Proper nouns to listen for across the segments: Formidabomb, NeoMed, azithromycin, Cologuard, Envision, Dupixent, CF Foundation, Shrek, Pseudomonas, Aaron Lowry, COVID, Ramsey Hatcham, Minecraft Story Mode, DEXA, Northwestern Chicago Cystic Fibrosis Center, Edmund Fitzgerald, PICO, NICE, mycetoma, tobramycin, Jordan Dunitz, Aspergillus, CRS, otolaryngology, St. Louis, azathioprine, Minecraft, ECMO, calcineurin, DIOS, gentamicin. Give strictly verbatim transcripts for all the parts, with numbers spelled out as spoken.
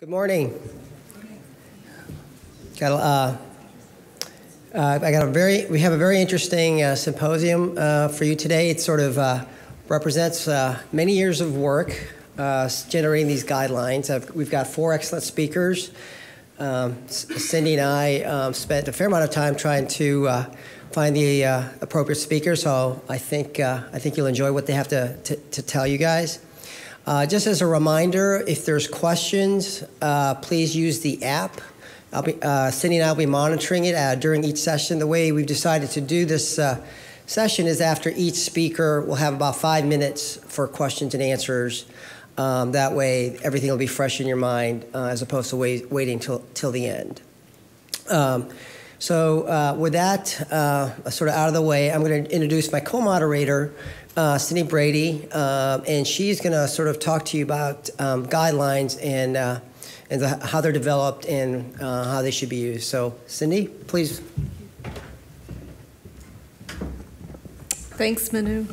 Good morning. Got a, uh, uh, I got a very. We have a very interesting uh, symposium uh, for you today. It sort of uh, represents uh, many years of work uh, generating these guidelines. I've, we've got four excellent speakers. Um, Cindy and I um, spent a fair amount of time trying to uh, find the uh, appropriate speaker. So I think uh, I think you'll enjoy what they have to to, to tell you guys. Uh, just as a reminder, if there's questions, uh, please use the app. I'll be, uh, Cindy and I will be monitoring it uh, during each session. The way we've decided to do this uh, session is after each speaker, we'll have about five minutes for questions and answers. Um, that way, everything will be fresh in your mind uh, as opposed to wait, waiting till, till the end. Um, so uh, with that uh, sort of out of the way, I'm going to introduce my co-moderator, Uh, Cindy Brady, uh, and she's going to sort of talk to you about um, guidelines and uh, and the, how they're developed and uh, how they should be used. So, Cindy, please. Thanks, Manu.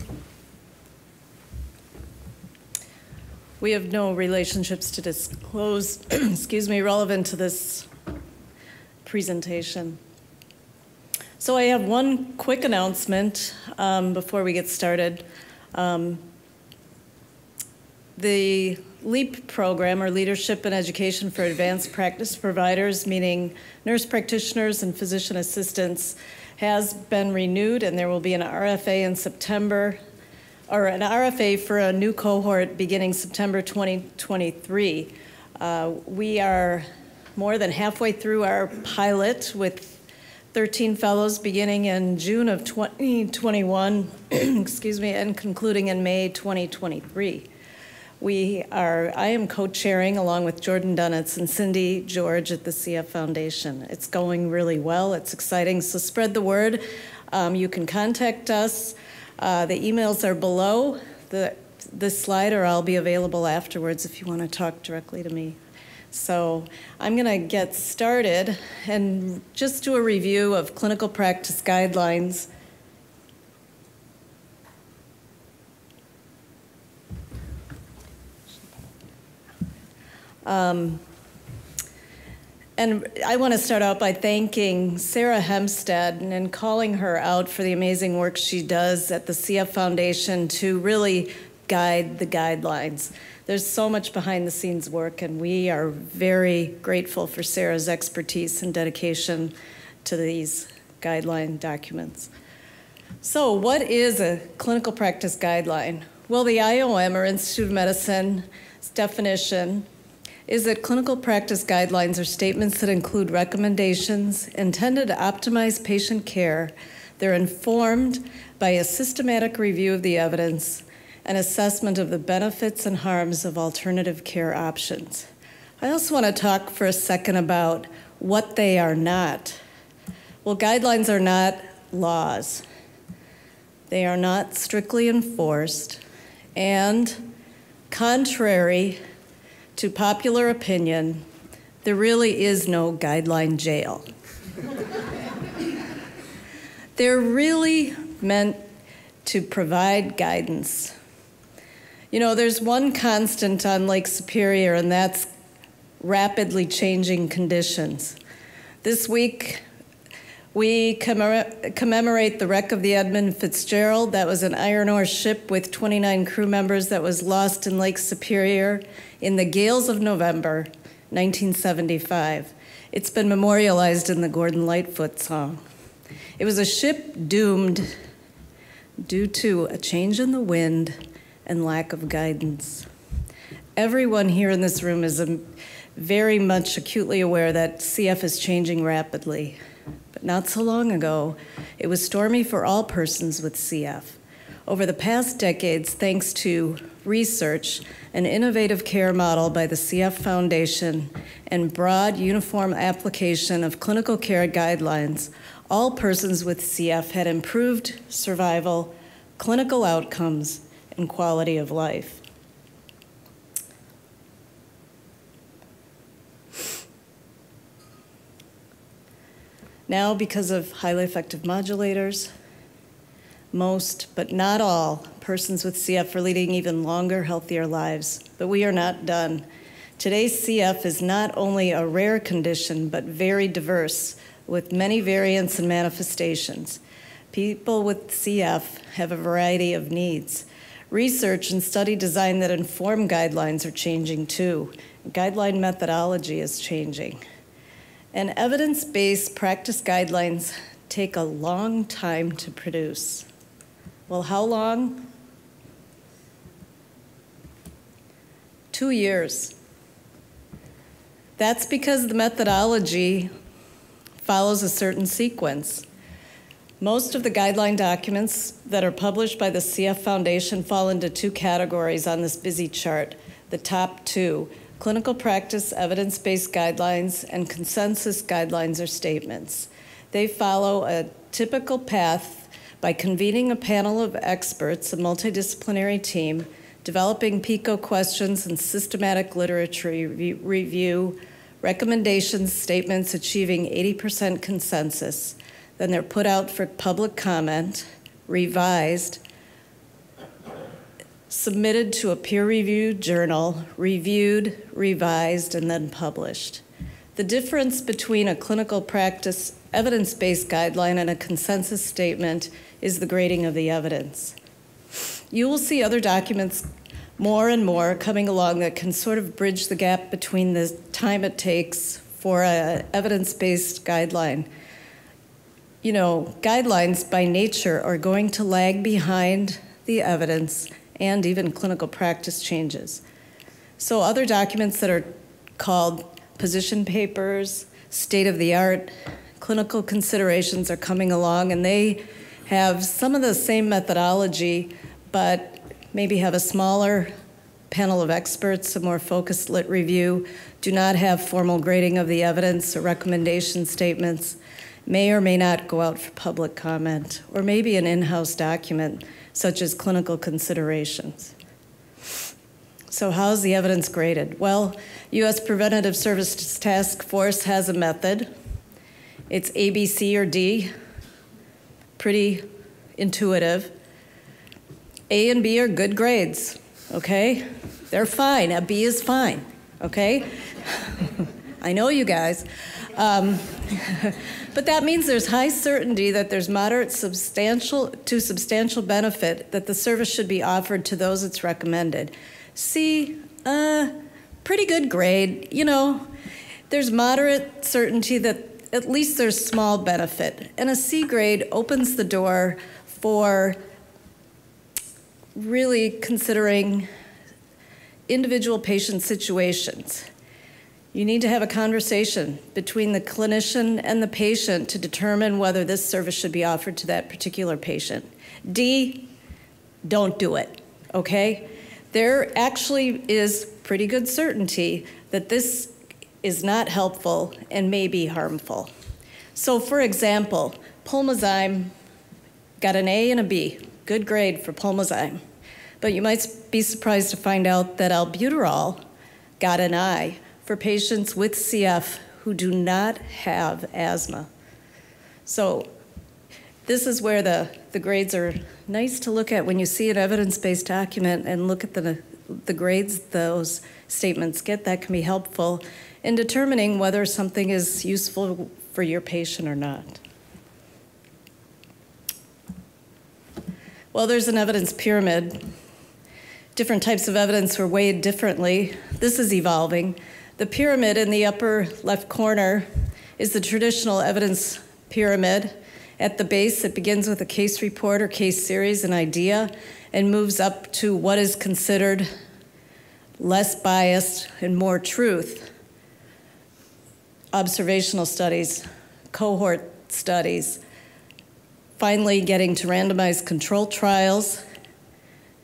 We have no relationships to disclose, excuse me, relevant to this presentation. So I have one quick announcement um, before we get started. Um, the LEAP program, or Leadership and Education for Advanced Practice Providers, meaning nurse practitioners and physician assistants, has been renewed, and there will be an R F A in September, or an R F A for a new cohort beginning September twenty twenty-three. Uh, we are more than halfway through our pilot with thirteen fellows beginning in June of twenty twenty-one, excuse me, and concluding in May twenty twenty-three. We are, I am co-chairing along with Jordan Dunitz and Cindy George at the C F Foundation. It's going really well, it's exciting, so spread the word. Um, you can contact us. Uh, the emails are below the, this slide, or I'll be available afterwards if you want to talk directly to me. So I'm going to get started and just do a review of clinical practice guidelines. Um, and I want to start out by thanking Sarah Hempstead and, and calling her out for the amazing work she does at the C F Foundation to really guide the guidelines. There's so much behind the scenes work, and we are very grateful for Sarah's expertise and dedication to these guideline documents. So what is a clinical practice guideline? Well, the I O M, or Institute of Medicine's definition, is that clinical practice guidelines are statements that include recommendations intended to optimize patient care. They're informed by a systematic review of the evidence, an assessment of the benefits and harms of alternative care options. I also want to talk for a second about what they are not. Well, guidelines are not laws. They are not strictly enforced, and contrary to popular opinion, there really is no guideline jail. They're really meant to provide guidance. You know, there's one constant on Lake Superior, and that's rapidly changing conditions. This week, we commemorate the wreck of the Edmund Fitzgerald. That was an iron ore ship with twenty-nine crew members that was lost in Lake Superior in the gales of November, nineteen seventy-five. It's been memorialized in the Gordon Lightfoot song. It was a ship doomed due to a change in the wind and lack of guidance. Everyone here in this room is very much acutely aware that C F is changing rapidly. But not so long ago, it was stormy for all persons with C F. Over the past decades, thanks to research, an innovative care model by the C F Foundation, and broad uniform application of clinical care guidelines, all persons with C F had improved survival, clinical outcomes, and quality of life. Now, because of highly effective modulators, most, but not all, persons with C F are leading even longer, healthier lives. But we are not done. Today's C F is not only a rare condition, but very diverse, with many variants and manifestations. People with C F have a variety of needs. Research and study design that inform guidelines are changing too. Guideline methodology is changing. And evidence-based practice guidelines take a long time to produce. Well, how long? Two years. That's because the methodology follows a certain sequence. Most of the guideline documents that are published by the C F Foundation fall into two categories on this busy chart, the top two. Clinical practice evidence-based guidelines and consensus guidelines or statements. They follow a typical path by convening a panel of experts, a multidisciplinary team, developing PICO questions and systematic literature review, recommendations, statements achieving eighty percent consensus. Then they're put out for public comment, revised, submitted to a peer-reviewed journal, reviewed, revised, and then published. The difference between a clinical practice evidence-based guideline and a consensus statement is the grading of the evidence. You will see other documents more and more coming along that can sort of bridge the gap between the time it takes for an evidence-based guideline. You know, guidelines by nature are going to lag behind the evidence and even clinical practice changes. So other documents that are called position papers, state-of-the-art, clinical considerations are coming along, and they have some of the same methodology, but maybe have a smaller panel of experts, a more focused lit review, do not have formal grading of the evidence or recommendation statements, may or may not go out for public comment, or maybe an in-house document such as clinical considerations. So how's the evidence graded? Well, U S Preventative Services Task Force has a method. It's A, B, C, or D, pretty intuitive. A and B are good grades, okay? They're fine, a B is fine, okay? I know you guys. Um, but that means there's high certainty that there's moderate substantial to substantial benefit that the service should be offered to those it's recommended. C, uh, pretty good grade, you know. There's moderate certainty that at least there's small benefit. And a C grade opens the door for really considering individual patient situations. You need to have a conversation between the clinician and the patient to determine whether this service should be offered to that particular patient. D, don't do it, okay? There actually is pretty good certainty that this is not helpful and may be harmful. So for example, Pulmozyme got an A and a B, good grade for Pulmozyme. But you might be surprised to find out that albuterol got an I for patients with C F who do not have asthma. So this is where the, the grades are nice to look at when you see an evidence-based document and look at the, the grades those statements get. That can be helpful in determining whether something is useful for your patient or not. Well, there's an evidence pyramid. Different types of evidence were weighed differently. This is evolving. The pyramid in the upper left corner is the traditional evidence pyramid. At the base, it begins with a case report or case series, an idea, and moves up to what is considered less biased and more truth. Observational studies, cohort studies, finally getting to randomized control trials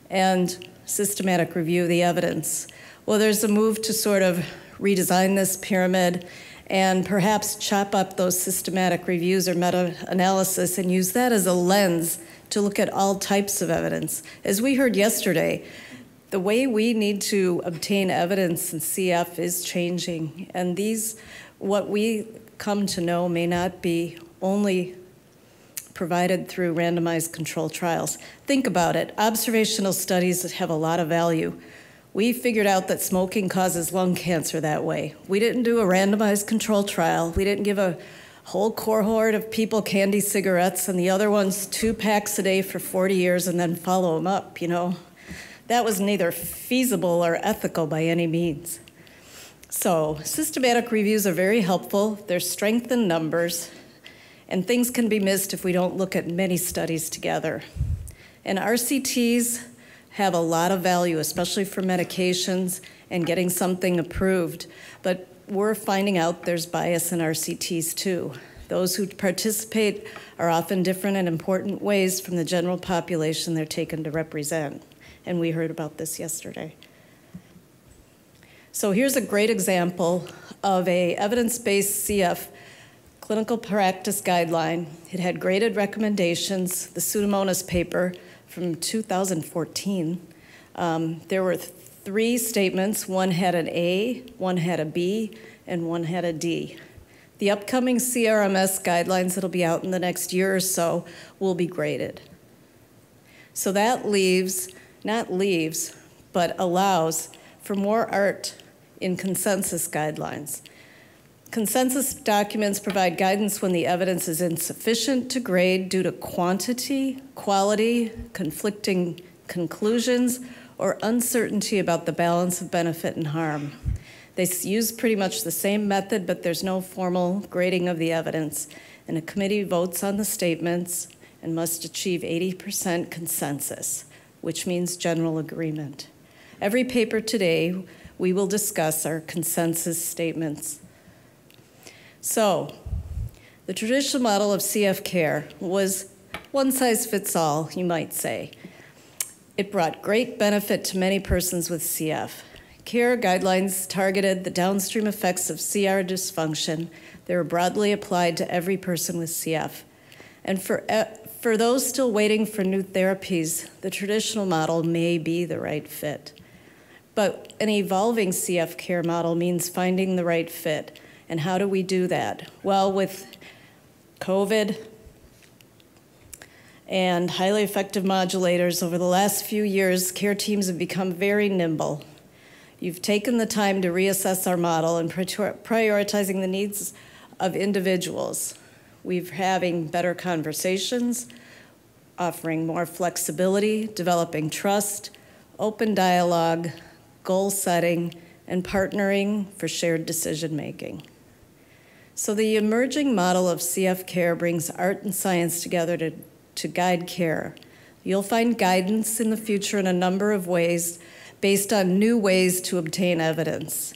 and systematic review of the evidence. Well, there's a move to sort of redesign this pyramid and perhaps chop up those systematic reviews or meta-analysis and use that as a lens to look at all types of evidence. As we heard yesterday, the way we need to obtain evidence in C F is changing, and these, what we come to know may not be only provided through randomized control trials. Think about it. Observational studies have a lot of value. We figured out that smoking causes lung cancer that way. We didn't do a randomized control trial. We didn't give a whole cohort of people candy cigarettes and the other ones two packs a day for forty years and then follow them up, you know. That was neither feasible or ethical by any means. So systematic reviews are very helpful. There's strength in numbers, and things can be missed if we don't look at many studies together. And R C Ts have a lot of value, especially for medications and getting something approved. But we're finding out there's bias in R C Ts too. Those who participate are often different in important ways from the general population they're taken to represent. And we heard about this yesterday. So here's a great example of a evidence-based C F clinical practice guideline. It had graded recommendations, the Pseudomonas paper, from two thousand fourteen. Um, there were th three statements. One had an A, one had a B, and one had a D. The upcoming C R M S guidelines that'll be out in the next year or so will be graded. So that leaves, not leaves, but allows for more art in consensus guidelines. Consensus documents provide guidance when the evidence is insufficient to grade due to quantity, quality, conflicting conclusions, or uncertainty about the balance of benefit and harm. They use pretty much the same method, but there's no formal grading of the evidence, and a committee votes on the statements and must achieve eighty percent consensus, which means general agreement. Every paper today, we will discuss our consensus statements. So, the traditional model of C F care was one size fits all, you might say. It brought great benefit to many persons with C F. Care guidelines targeted the downstream effects of C R dysfunction. They were broadly applied to every person with C F. And for, for those still waiting for new therapies, the traditional model may be the right fit. But an evolving C F care model means finding the right fit. And how do we do that? Well, with COVID and highly effective modulators over the last few years, care teams have become very nimble. You've taken the time to reassess our model and prioritizing the needs of individuals. We're having better conversations, offering more flexibility, developing trust, open dialogue, goal setting, and partnering for shared decision making. So the emerging model of C F care brings art and science together to, to guide care. You'll find guidance in the future in a number of ways based on new ways to obtain evidence.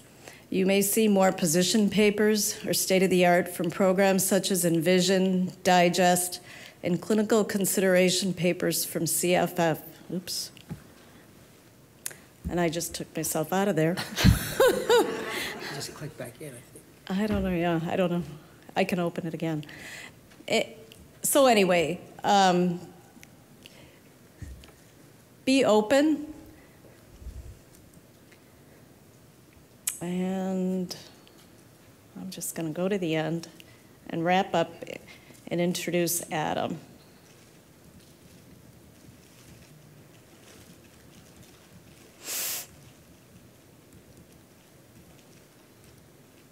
You may see more position papers or state-of-the-art from programs such as Envision, Digest, and clinical consideration papers from C F F. Oops. And I just took myself out of there. Just click back in, I think. I don't know, yeah, I don't know. I can open it again. It, so anyway, um, be open. And I'm just gonna go to the end and wrap up and introduce Adam.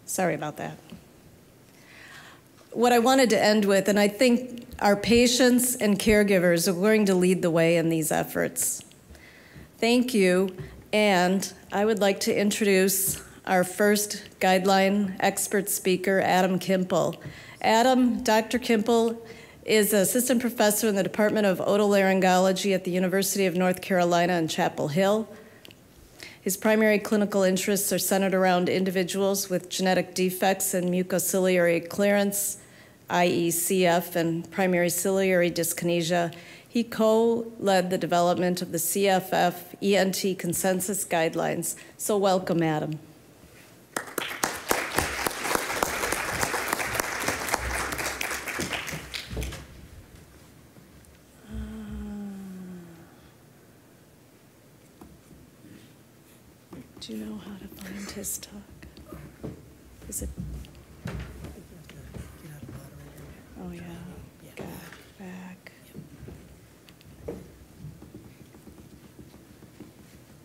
Sorry about that. What I wanted to end with, and I think our patients and caregivers are going to lead the way in these efforts. Thank you, and I would like to introduce our first guideline expert speaker, Adam Kimple. Adam, Doctor Kimple, is an assistant professor in the Department of Otolaryngology at the University of North Carolina in Chapel Hill. His primary clinical interests are centered around individuals with genetic defects in mucociliary clearance, that is C F, and primary ciliary dyskinesia. He co-led the development of the C F F E N T consensus guidelines. So welcome, Adam. Do you know how to find his talk? Is it? Oh, yeah. Back, back.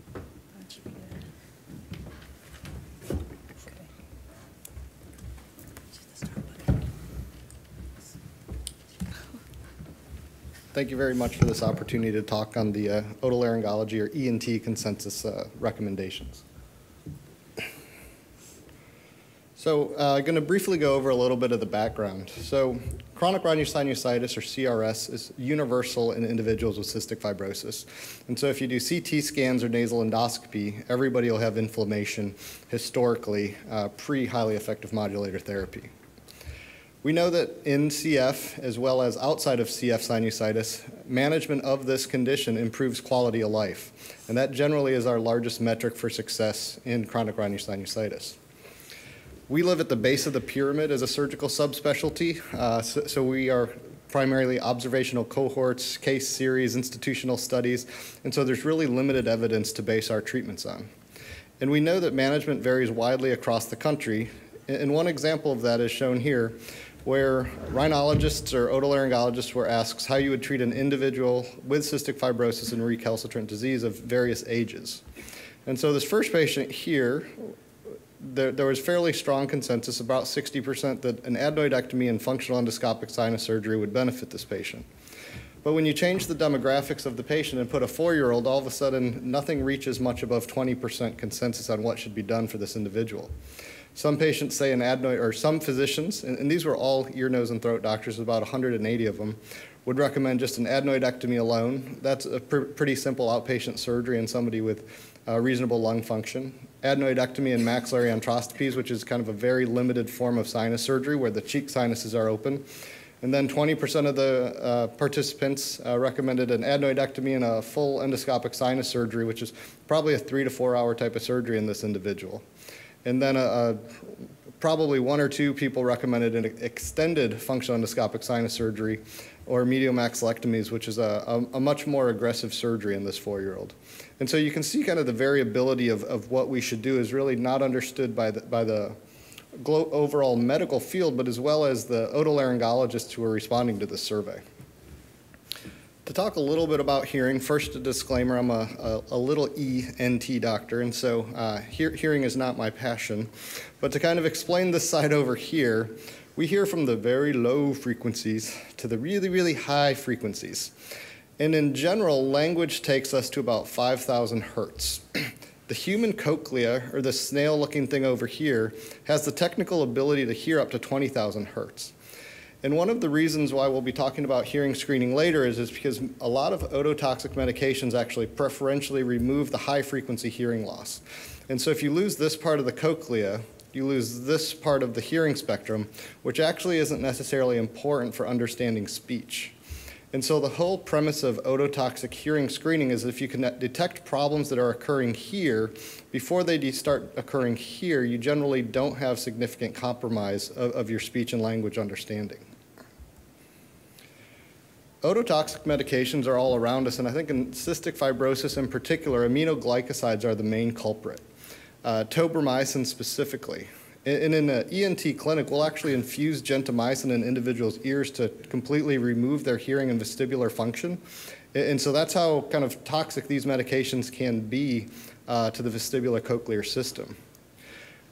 That should be good. Thank you very much for this opportunity to talk on the uh, otolaryngology or E N T consensus uh, recommendations. So I'm uh, going to briefly go over a little bit of the background. So chronic rhinosinusitis, or C R S, is universal in individuals with cystic fibrosis. And so if you do C T scans or nasal endoscopy, everybody will have inflammation historically uh, pre-highly effective modulator therapy. We know that in C F, as well as outside of C F sinusitis, management of this condition improves quality of life. And that generally is our largest metric for success in chronic rhinosinusitis. We live at the base of the pyramid as a surgical subspecialty. Uh, so, so we are primarily observational cohorts, case series, institutional studies. And so there's really limited evidence to base our treatments on. And we know that management varies widely across the country. And one example of that is shown here, where rhinologists or otolaryngologists were asked how you would treat an individual with cystic fibrosis and recalcitrant disease of various ages. And so this first patient here, there, there was fairly strong consensus, about sixty percent, that an adenoidectomy and functional endoscopic sinus surgery would benefit this patient. But when you change the demographics of the patient and put a four-year-old, all of a sudden nothing reaches much above twenty percent consensus on what should be done for this individual. Some patients say an adenoid, or some physicians, and, and these were all ear, nose, and throat doctors, about one hundred eighty of them, would recommend just an adenoidectomy alone. That's a pr pretty simple outpatient surgery in somebody with uh, reasonable lung function. Adenoidectomy and maxillary enterostomies, which is kind of a very limited form of sinus surgery where the cheek sinuses are open. And then twenty percent of the uh, participants uh, recommended an adenoidectomy and a full endoscopic sinus surgery, which is probably a three to four hour type of surgery in this individual. And then a, a, probably one or two people recommended an extended functional endoscopic sinus surgery or medial maxillectomies, which is a, a, a much more aggressive surgery in this four-year-old. And so you can see kind of the variability of, of what we should do is really not understood by the, by the overall medical field, but as well as the otolaryngologists who are responding to this survey. To talk a little bit about hearing, first a disclaimer, I'm a, a, a little E N T doctor, and so uh, hear, hearing is not my passion. But to kind of explain this side over here, we hear from the very low frequencies to the really, really high frequencies. And in general, language takes us to about five thousand hertz. The human cochlea, or the snail-looking thing over here, has the technical ability to hear up to twenty thousand hertz. And one of the reasons why we'll be talking about hearing screening later is, is because a lot of ototoxic medications actually preferentially remove the high-frequency hearing loss. And so if you lose this part of the cochlea, you lose this part of the hearing spectrum, which actually isn't necessarily important for understanding speech. And so the whole premise of ototoxic hearing screening is if you can detect problems that are occurring here, before they start occurring here, you generally don't have significant compromise of, of your speech and language understanding. Ototoxic medications are all around us, and I think in cystic fibrosis in particular, aminoglycosides are the main culprit, uh, tobramycin specifically. And in an E N T clinic, we'll actually infuse gentamicin in individuals' ears to completely remove their hearing and vestibular function. And so that's how kind of toxic these medications can be uh, to the vestibular cochlear system.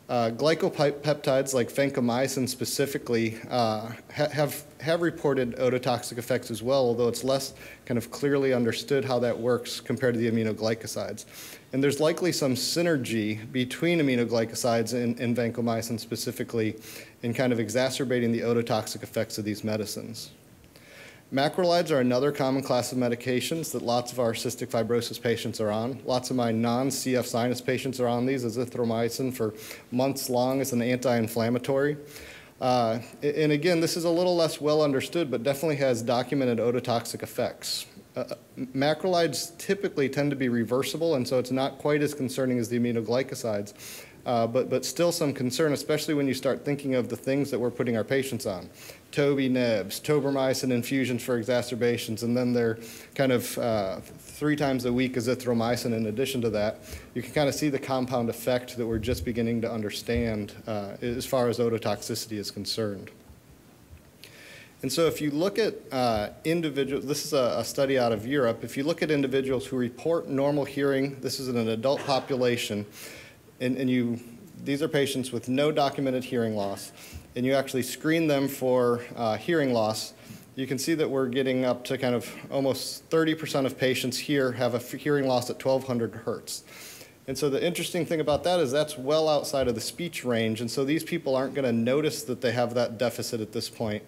Uh, glycopeptides like vancomycin specifically uh, ha have, have reported ototoxic effects as well, although it's less kind of clearly understood how that works compared to the aminoglycosides. And there's likely some synergy between aminoglycosides and, and vancomycin specifically in kind of exacerbating the ototoxic effects of these medicines. Macrolides are another common class of medications that lots of our cystic fibrosis patients are on. Lots of my non-C F sinus patients are on these, azithromycin for months long as an anti-inflammatory. Uh, and again, this is a little less well understood, but definitely has documented ototoxic effects. Uh, macrolides typically tend to be reversible, and so it's not quite as concerning as the aminoglycosides, uh, but, but still some concern, especially when you start thinking of the things that we're putting our patients on. Toby nebs, tobramycin infusions for exacerbations, and then they're kind of uh, three times a week azithromycin in addition to that. You can kind of see the compound effect that we're just beginning to understand uh, as far as ototoxicity is concerned. And so if you look at uh, individuals, this is a, a study out of Europe, if you look at individuals who report normal hearing, this is in an adult population, and, and you, these are patients with no documented hearing loss, and you actually screen them for uh, hearing loss, you can see that we're getting up to kind of almost thirty percent of patients here have a hearing loss at twelve hundred hertz. And so the interesting thing about that is that's well outside of the speech range, and so these people aren't going to notice that they have that deficit at this point.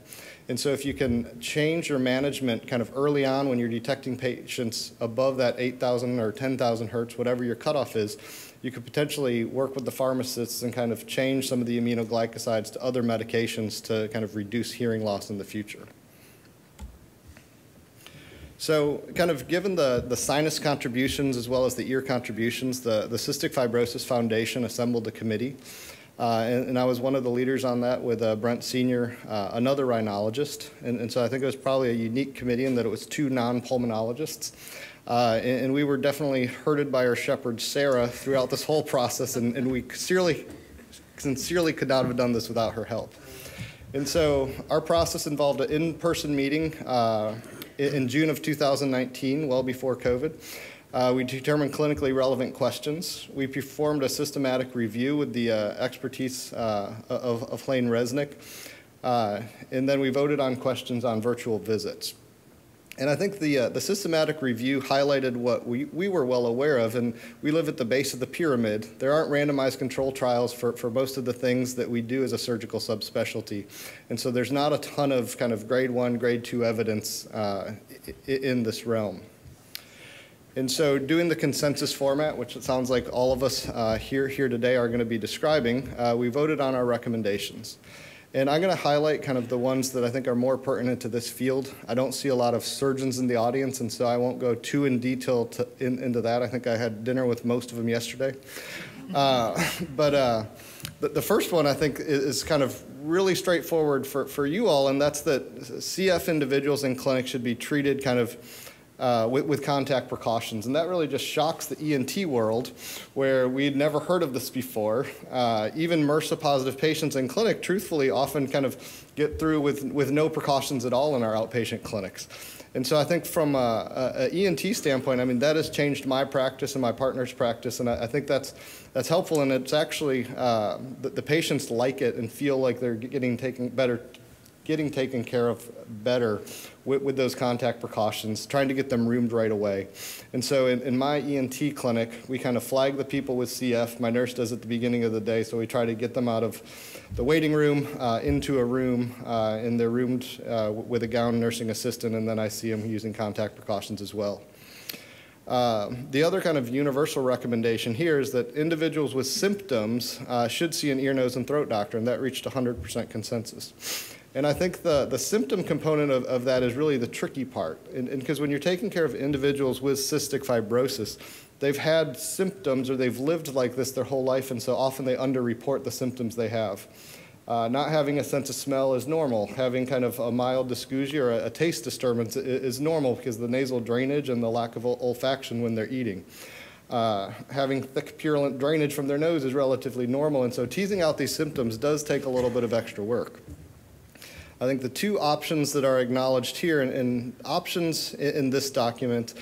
And so if you can change your management kind of early on when you're detecting patients above that eight thousand or ten thousand hertz, whatever your cutoff is, you could potentially work with the pharmacists and kind of change some of the aminoglycosides to other medications to kind of reduce hearing loss in the future. So kind of given the, the sinus contributions as well as the ear contributions, the, the Cystic Fibrosis Foundation assembled a committee. Uh, and, and I was one of the leaders on that with uh, Brent Senior, uh, another rhinologist. And, and so I think it was probably a unique committee in that it was two non-pulmonologists. Uh, and, and we were definitely herded by our shepherd, Sarah, throughout this whole process. And, and we sincerely, sincerely could not have done this without her help. And so our process involved an in-person meeting uh, in June of two thousand nineteen, well before COVID. Uh, we determined clinically relevant questions. We performed a systematic review with the uh, expertise uh, of, of Helene Resnick. Uh, and then we voted on questions on virtual visits. And I think the, uh, the systematic review highlighted what we, we were well aware of, and we live at the base of the pyramid. There aren't randomized control trials for, for most of the things that we do as a surgical subspecialty. And so there's not a ton of kind of grade one, grade two evidence uh, in this realm. And so doing the consensus format, which it sounds like all of us uh, here, here today are going to be describing, uh, we voted on our recommendations. And I'm going to highlight kind of the ones that I think are more pertinent to this field. I don't see a lot of surgeons in the audience, and so I won't go too in detail to, in, into that. I think I had dinner with most of them yesterday. Uh, but uh, the, the first one, I think, is, is kind of really straightforward for, for you all, and that's that C F individuals in clinic should be treated kind of Uh, with, with contact precautions. And that really just shocks the E N T world, where we'd never heard of this before. Uh, even M R S A-positive patients in clinic, truthfully, often kind of get through with, with no precautions at all in our outpatient clinics. And so I think from an E N T standpoint, I mean, that has changed my practice and my partner's practice, and I, I think that's, that's helpful, and it's actually, uh, the, the patients like it and feel like they're getting taken better getting taken care of better with, with those contact precautions, trying to get them roomed right away. And so in, in my E N T clinic, we kind of flag the people with C F. My nurse does at the beginning of the day, so we try to get them out of the waiting room uh, into a room, uh, and they're roomed uh, with a gown nursing assistant, and then I see them using contact precautions as well. Uh, the other kind of universal recommendation here is that individuals with symptoms uh, should see an ear, nose, and throat doctor, and that reached one hundred percent consensus. And I think the, the symptom component of, of that is really the tricky part. And because when you're taking care of individuals with cystic fibrosis, they've had symptoms or they've lived like this their whole life, and so often they underreport the symptoms they have. Uh, not having a sense of smell is normal. Having kind of a mild dysgeusia or a, a taste disturbance is, is normal because of the nasal drainage and the lack of olfaction when they're eating. Uh, having thick purulent drainage from their nose is relatively normal, and so teasing out these symptoms does take a little bit of extra work. I think the two options that are acknowledged here, and, and options in, in this document,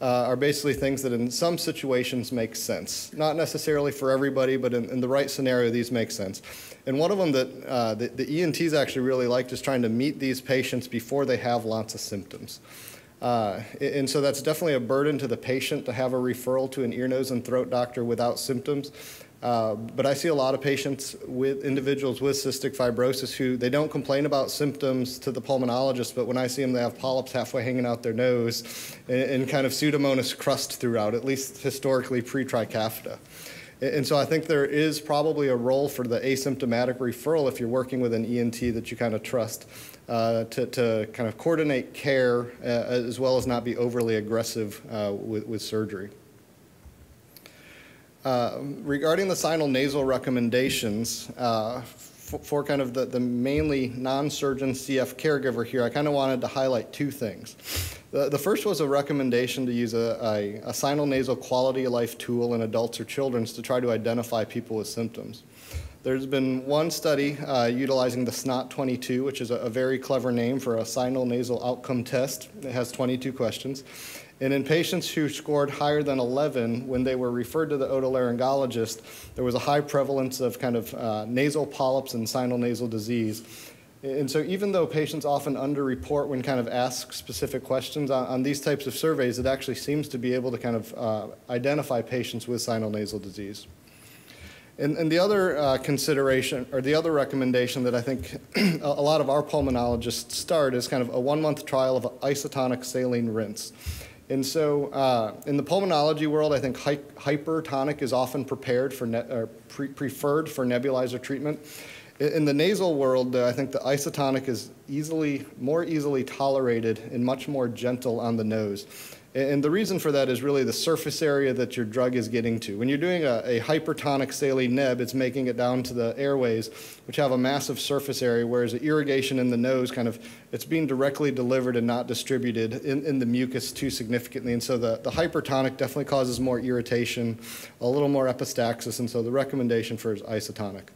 uh, are basically things that in some situations make sense. Not necessarily for everybody, but in, in the right scenario, these make sense. And one of them that uh, the, the E N Ts actually really liked is trying to meet these patients before they have lots of symptoms. Uh, and so that's definitely a burden to the patient to have a referral to an ear, nose, and throat doctor without symptoms. Uh, but I see a lot of patients with individuals with cystic fibrosis who they don't complain about symptoms to the pulmonologist, but when I see them, they have polyps halfway hanging out their nose and, and kind of Pseudomonas crust throughout, at least historically pre-Trikafta. And, and so I think there is probably a role for the asymptomatic referral if you're working with an E N T that you kind of trust uh, to, to kind of coordinate care uh, as well as not be overly aggressive uh, with, with surgery. Uh, regarding the sinal nasal recommendations uh, for, for kind of the, the mainly non-surgeon C F caregiver here, I kind of wanted to highlight two things. The, the first was a recommendation to use a, a, a sinal nasal quality of life tool in adults or children to try to identify people with symptoms. There's been one study uh, utilizing the SNOT twenty-two, which is a, a very clever name for a sinal nasal outcome test. It has twenty-two questions. And in patients who scored higher than eleven, when they were referred to the otolaryngologist, there was a high prevalence of kind of uh, nasal polyps and sinal nasal disease. And so even though patients often underreport when kind of asked specific questions on, on these types of surveys, it actually seems to be able to kind of uh, identify patients with sinonasal disease. And, and the other uh, consideration, or the other recommendation that I think a lot of our pulmonologists start is kind of a one-month trial of isotonic saline rinse. And so uh, in the pulmonology world, I think hy hypertonic is often prepared for ne or pre preferred for nebulizer treatment. In the nasal world, uh, I think the isotonic is easily, more easily tolerated and much more gentle on the nose. And the reason for that is really the surface area that your drug is getting to. When you're doing a, a hypertonic saline neb, it's making it down to the airways, which have a massive surface area, whereas the irrigation in the nose kind of, it's being directly delivered and not distributed in, in the mucus too significantly. And so the, the hypertonic definitely causes more irritation, a little more epistaxis, and so the recommendation for is isotonic.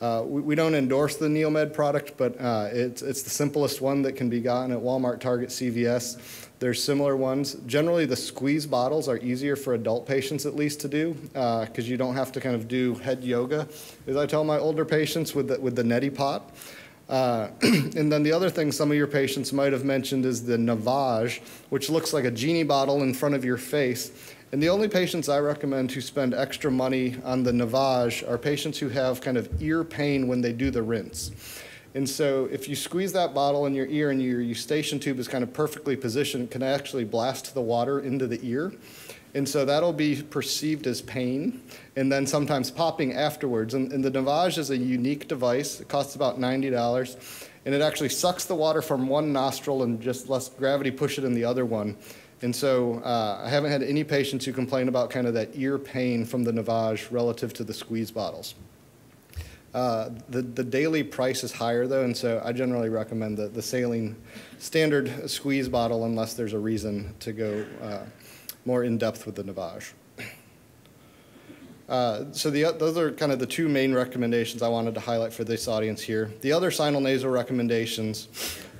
Uh, we, we don't endorse the Neomed product, but uh, it's, it's the simplest one that can be gotten at Walmart, Target, C V S. There's similar ones. Generally, the squeeze bottles are easier for adult patients at least to do because uh, you don't have to kind of do head yoga, as I tell my older patients, with the, with the neti pot. Uh, and then the other thing some of your patients might have mentioned is the Navage, which looks like a genie bottle in front of your face. And the only patients I recommend who spend extra money on the Navage are patients who have kind of ear pain when they do the rinse. And so if you squeeze that bottle in your ear and your eustachian tube is kind of perfectly positioned, it can actually blast the water into the ear. And so that'll be perceived as pain and then sometimes popping afterwards. And, and the Navage is a unique device. It costs about ninety dollars. And it actually sucks the water from one nostril and just lets gravity push it in the other one. And so uh, I haven't had any patients who complain about kind of that ear pain from the Navage relative to the squeeze bottles. Uh, the, the daily price is higher, though, and so I generally recommend the, the saline standard squeeze bottle unless there's a reason to go uh, more in-depth with the Navage. Uh, so the, those are kind of the two main recommendations I wanted to highlight for this audience here. The other sinonasal recommendations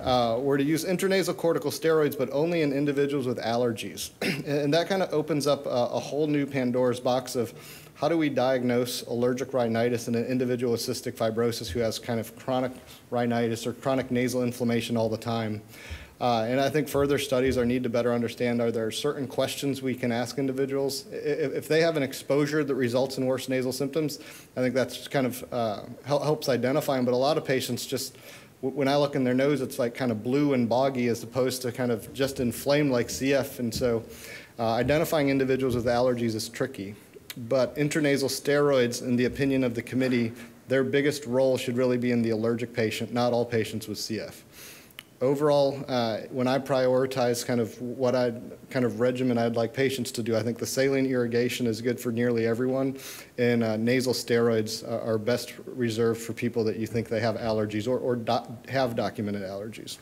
uh, were to use intranasal corticosteroids, but only in individuals with allergies. And that kind of opens up a, a whole new Pandora's box of how do we diagnose allergic rhinitis in an individual with cystic fibrosis who has kind of chronic rhinitis or chronic nasal inflammation all the time. Uh, and I think further studies are needed to better understand, are there certain questions we can ask individuals? If, if they have an exposure that results in worse nasal symptoms, I think that's kind of uh, helps identify them. But a lot of patients just, when I look in their nose, it's like kind of blue and boggy as opposed to kind of just inflamed like C F. And so uh, identifying individuals with allergies is tricky. But intranasal steroids, in the opinion of the committee, their biggest role should really be in the allergic patient, not all patients with C F. Overall, uh, when I prioritize kind of what I kind of regimen I'd like patients to do, I think the saline irrigation is good for nearly everyone, and uh, nasal steroids are best reserved for people that you think they have allergies or, or do have documented allergies.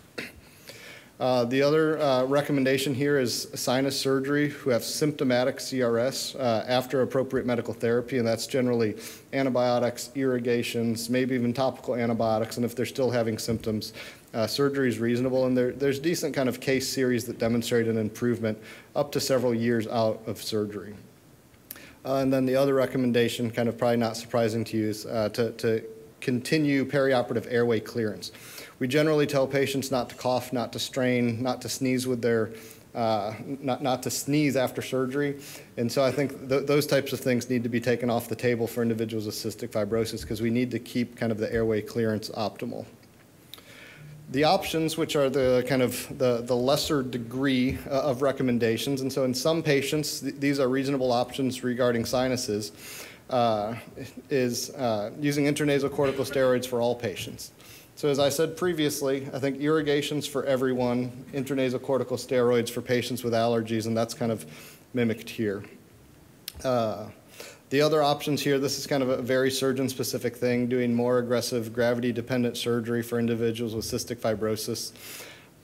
Uh, the other uh, recommendation here is sinus surgery who have symptomatic C R S uh, after appropriate medical therapy, and that's generally antibiotics, irrigations, maybe even topical antibiotics, and if they're still having symptoms, uh, surgery is reasonable, and there, there's decent kind of case series that demonstrate an improvement up to several years out of surgery. Uh, and then the other recommendation, kind of probably not surprising to you, is uh, to, to continue perioperative airway clearance. We generally tell patients not to cough, not to strain, not to sneeze with their, uh, not, not to sneeze after surgery. And so I think th those types of things need to be taken off the table for individuals with cystic fibrosis because we need to keep kind of the airway clearance optimal. The options, which are the kind of the, the lesser degree uh, of recommendations. And so in some patients, th these are reasonable options regarding sinuses, uh, is uh, using intranasal corticosteroids for all patients. So as I said previously, I think irrigation's for everyone, intranasal corticosteroids for patients with allergies, and that's kind of mimicked here. Uh, the other options here, this is kind of a very surgeon-specific thing, doing more aggressive gravity-dependent surgery for individuals with cystic fibrosis.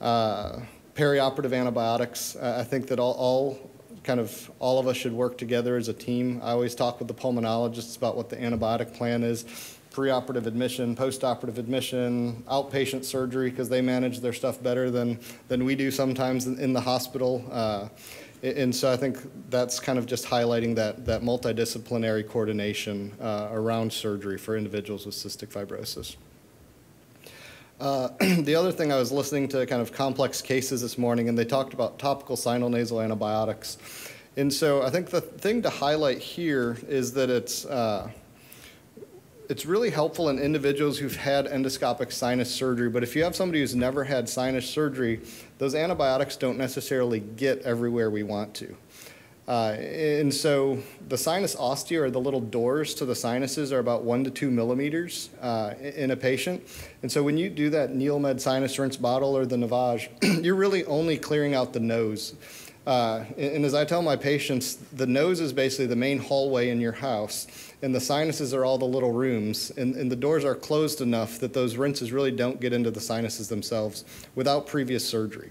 Uh, perioperative antibiotics, uh, I think that all, all kind of all of us should work together as a team. I always talk with the pulmonologists about what the antibiotic plan is. Preoperative admission, postoperative admission, outpatient surgery, because they manage their stuff better than, than we do sometimes in the hospital. Uh, and so I think that's kind of just highlighting that, that multidisciplinary coordination uh, around surgery for individuals with cystic fibrosis. Uh, the other thing, I was listening to kind of complex cases this morning, and they talked about topical sinonasal antibiotics. And so I think the thing to highlight here is that it's, uh, it's really helpful in individuals who've had endoscopic sinus surgery. But if you have somebody who's never had sinus surgery, those antibiotics don't necessarily get everywhere we want to. Uh, and so the sinus ostia, or the little doors to the sinuses, are about one to two millimeters uh, in a patient. And so when you do that Nealmed sinus rinse bottle or the Navage, you're really only clearing out the nose. Uh, and, and as I tell my patients, the nose is basically the main hallway in your house, and the sinuses are all the little rooms, and, and the doors are closed enough that those rinses really don't get into the sinuses themselves without previous surgery.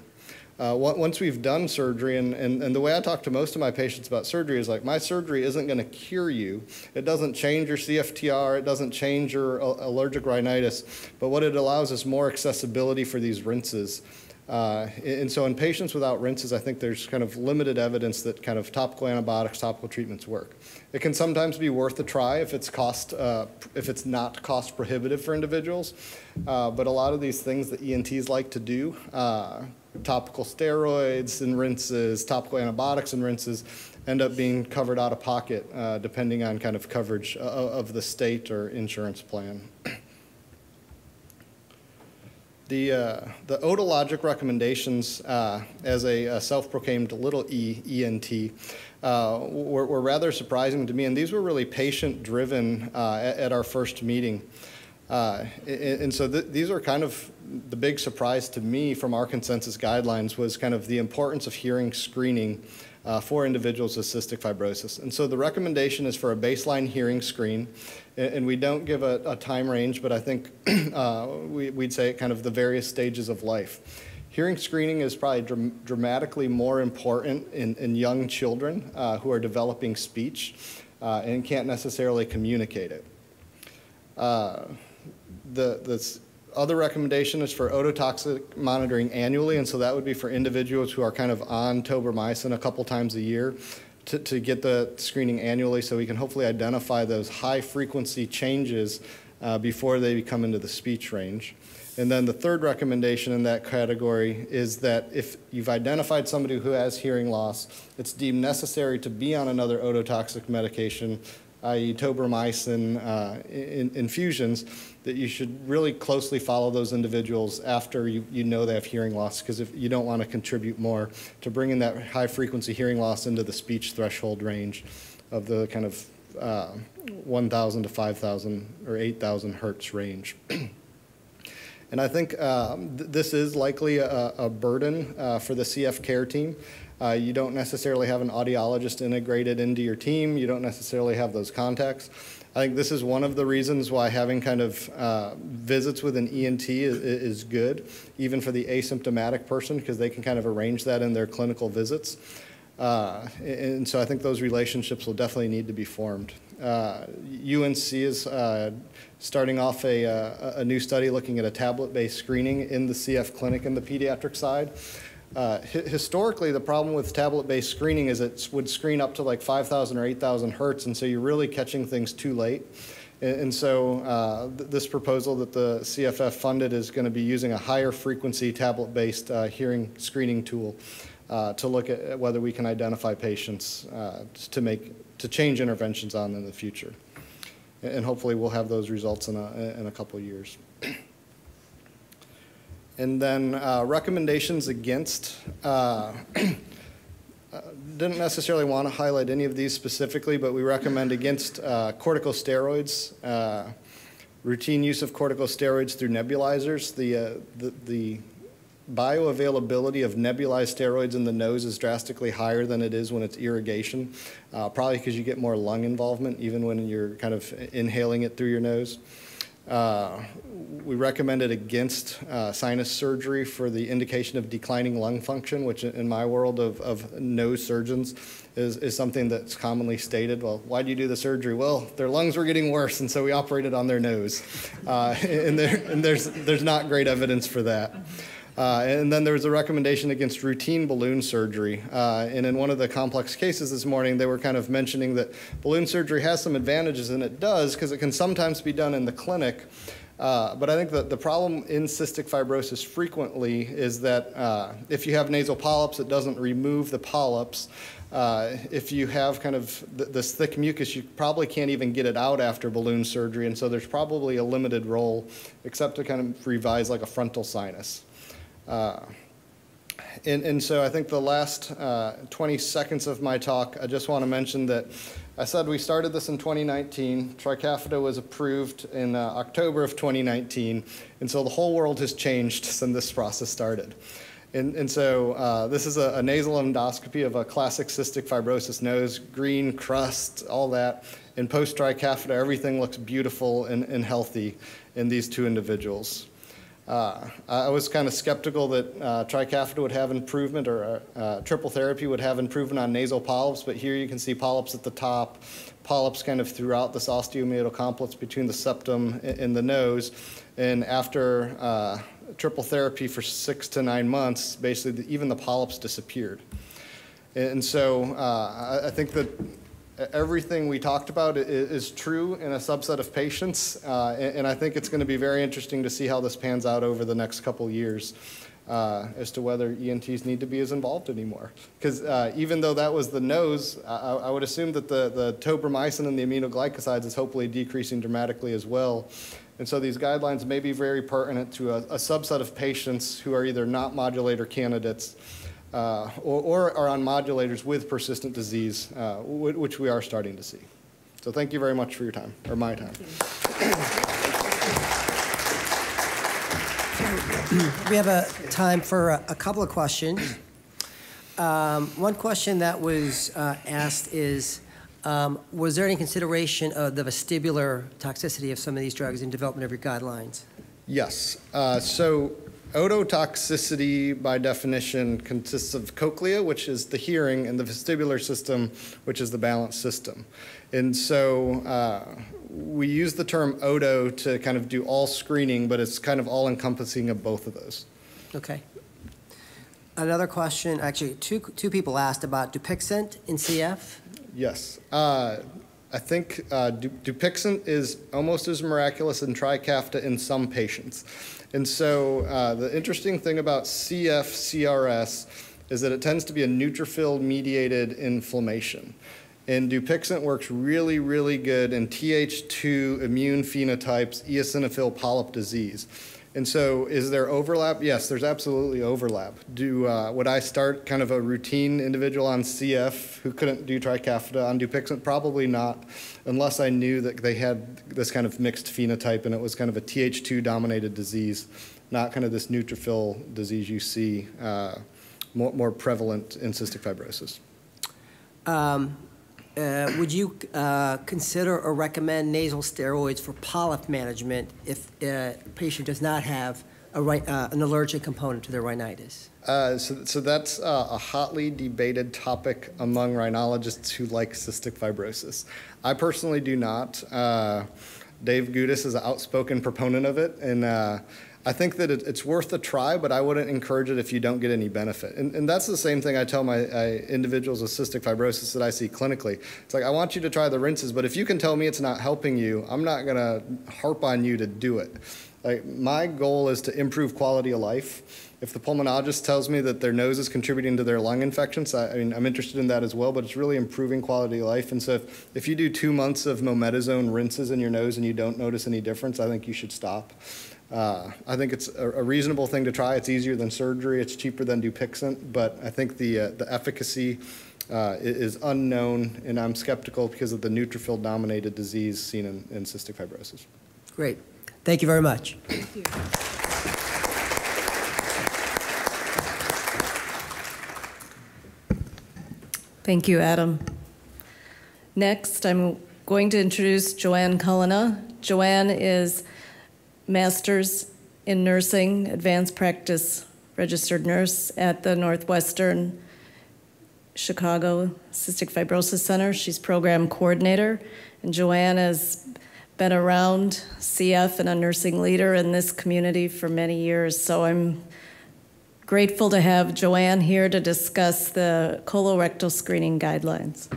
Uh, once we've done surgery, and, and, and the way I talk to most of my patients about surgery is like, my surgery isn't going to cure you. It doesn't change your C F T R. It doesn't change your allergic rhinitis. But what it allows is more accessibility for these rinses. Uh, and so in patients without rinses, I think there's kind of limited evidence that kind of topical antibiotics, topical treatments work. It can sometimes be worth a try if it's cost, uh, if it's not cost prohibitive for individuals. Uh, but a lot of these things that E N Ts like to do, uh, topical steroids and rinses, topical antibiotics and rinses, end up being covered out of pocket uh, depending on kind of coverage of the state or insurance plan. The, uh, the otologic recommendations uh, as a, a self-proclaimed little e, E N T, uh, were, were rather surprising to me, and these were really patient-driven uh, at, at our first meeting. Uh, and, and so th these are kind of the big surprise to me from our consensus guidelines, was kind of the importance of hearing screening uh, for individuals with cystic fibrosis. And so the recommendation is for a baseline hearing screen, and, and we don't give a, a time range, but I think uh, we, we'd say kind of the various stages of life. Hearing screening is probably dr dramatically more important in, in young children uh, who are developing speech uh, and can't necessarily communicate it. Uh, The, the other recommendation is for ototoxic monitoring annually, and so that would be for individuals who are kind of on tobramycin a couple times a year to, to get the screening annually, so we can hopefully identify those high-frequency changes uh, before they come into the speech range. And then the third recommendation in that category is that if you've identified somebody who has hearing loss, it's deemed necessary to be on another ototoxic medication, that is tobramycin uh, in, infusions, that you should really closely follow those individuals after you, you know they have hearing loss, because if you don't want to contribute more to bringing that high-frequency hearing loss into the speech threshold range of the kind of uh, one thousand to five thousand or eight thousand hertz range. And I think uh, th this is likely a, a burden uh, for the C F care team. Uh, you don't necessarily have an audiologist integrated into your team. You don't necessarily have those contacts. I think this is one of the reasons why having kind of uh, visits with an E N T is, is good, even for the asymptomatic person, because they can kind of arrange that in their clinical visits. Uh, and so I think those relationships will definitely need to be formed. Uh, U N C is uh, starting off a, a, a new study looking at a tablet-based screening in the C F clinic in the pediatric side. Uh, hi historically, the problem with tablet-based screening is it would screen up to like five thousand or eight thousand hertz, and so you're really catching things too late. And, and so uh, th this proposal that the C F F funded is going to be using a higher frequency tablet-based uh, hearing screening tool uh, to look at whether we can identify patients uh, to make to change interventions on in the future. And hopefully we'll have those results in a, in a couple of years. And then uh, recommendations against, uh, didn't necessarily want to highlight any of these specifically, but we recommend against uh, corticosteroids, uh, routine use of corticosteroids through nebulizers. The, uh, the, the bioavailability of nebulized steroids in the nose is drastically higher than it is when it's irrigation, uh, probably because you get more lung involvement even when you're kind of inhaling it through your nose. Uh, we recommended against uh, sinus surgery for the indication of declining lung function, which in my world of, of nose surgeons is, is something that's commonly stated. Well, why do you do the surgery? Well, their lungs were getting worse, and so we operated on their nose. Uh, and there, and there's, there's not great evidence for that. Uh, and then there was a recommendation against routine balloon surgery. Uh, and in one of the complex cases this morning, they were kind of mentioning that balloon surgery has some advantages, and it does, because it can sometimes be done in the clinic. Uh, but I think that the problem in cystic fibrosis frequently is that uh, if you have nasal polyps, it doesn't remove the polyps. Uh, if you have kind of th this thick mucus, you probably can't even get it out after balloon surgery, and so there's probably a limited role except to kind of revise like a frontal sinus. Uh, and, and so I think the last uh, twenty seconds of my talk, I just want to mention that I said we started this in twenty nineteen. Trikafta was approved in uh, October of twenty nineteen, and so the whole world has changed since this process started. And, and so uh, this is a, a nasal endoscopy of a classic cystic fibrosis nose, green crust, all that. And post-Trikafta, everything looks beautiful and, and healthy in these two individuals. Uh, I was kind of skeptical that uh, Trikafta would have improvement or uh, triple therapy would have improvement on nasal polyps, but here you can see polyps at the top, polyps kind of throughout this osteometal complex between the septum and, and the nose. And after uh, triple therapy for six to nine months, basically the, even the polyps disappeared. And, and so uh, I, I think that everything we talked about is true in a subset of patients, uh, and I think it's going to be very interesting to see how this pans out over the next couple years uh, as to whether E N Ts need to be as involved anymore. Because uh, even though that was the nose, I, I would assume that the, the tobramycin and the aminoglycosides is hopefully decreasing dramatically as well. And so these guidelines may be very pertinent to a, a subset of patients who are either not modulator candidates Uh, or, or are on modulators with persistent disease, uh, which we are starting to see. So thank you very much for your time, or my time. We have a time for a, a couple of questions. Um, one question that was uh, asked is, um, was there any consideration of the vestibular toxicity of some of these drugs in development of your guidelines? Yes. Uh, so. Ototoxicity, by definition, consists of cochlea, which is the hearing, and the vestibular system, which is the balance system. And so uh, we use the term oto to kind of do all screening, but it's kind of all-encompassing of both of those. Okay. Another question, actually, two, two people asked about Dupixent in C F. Yes. Uh, I think uh, Dupixent is almost as miraculous in Trikafta in some patients. And so uh, the interesting thing about C F C R S is that it tends to be a neutrophil-mediated inflammation. And Dupixent works really, really good in T H two immune phenotypes, eosinophil polyp disease. And so is there overlap? Yes, there's absolutely overlap. Do, uh, would I start kind of a routine individual on C F who couldn't do Trikafta on Dupixent? Probably not, unless I knew that they had this kind of mixed phenotype and it was kind of a T H two-dominated disease, not kind of this neutrophil disease you see uh, more, more prevalent in cystic fibrosis. Um, uh, would you uh, consider or recommend nasal steroids for polyp management if a patient does not have a right, uh, an allergic component to their rhinitis? Uh, so, so that's uh, a hotly debated topic among rhinologists who like cystic fibrosis. I personally do not. Uh, Dave Gudis is an outspoken proponent of it, and uh, I think that it, it's worth a try, but I wouldn't encourage it if you don't get any benefit. And, and that's the same thing I tell my I, individuals with cystic fibrosis that I see clinically. It's like, I want you to try the rinses, but if you can tell me it's not helping you, I'm not going to harp on you to do it. Like, my goal is to improve quality of life. If the pulmonologist tells me that their nose is contributing to their lung infections, I, I mean, I'm interested in that as well, but it's really improving quality of life. And so if, if you do two months of mometasone rinses in your nose and you don't notice any difference, I think you should stop. Uh, I think it's a, a reasonable thing to try. It's easier than surgery. It's cheaper than Dupixent, but I think the, uh, the efficacy uh, is unknown, and I'm skeptical because of the neutrophil-dominated disease seen in, in cystic fibrosis. Great. Thank you very much. Thank you. Thank you, Adam. Next, I'm going to introduce Joanne Cullina. Joanne is Master's in Nursing, Advanced Practice Registered Nurse at the Northwestern Chicago Cystic Fibrosis Center. She's Program Coordinator, and Joanne has been around C F and a nursing leader in this community for many years. So I'm grateful to have Joanne here to discuss the colorectal screening guidelines.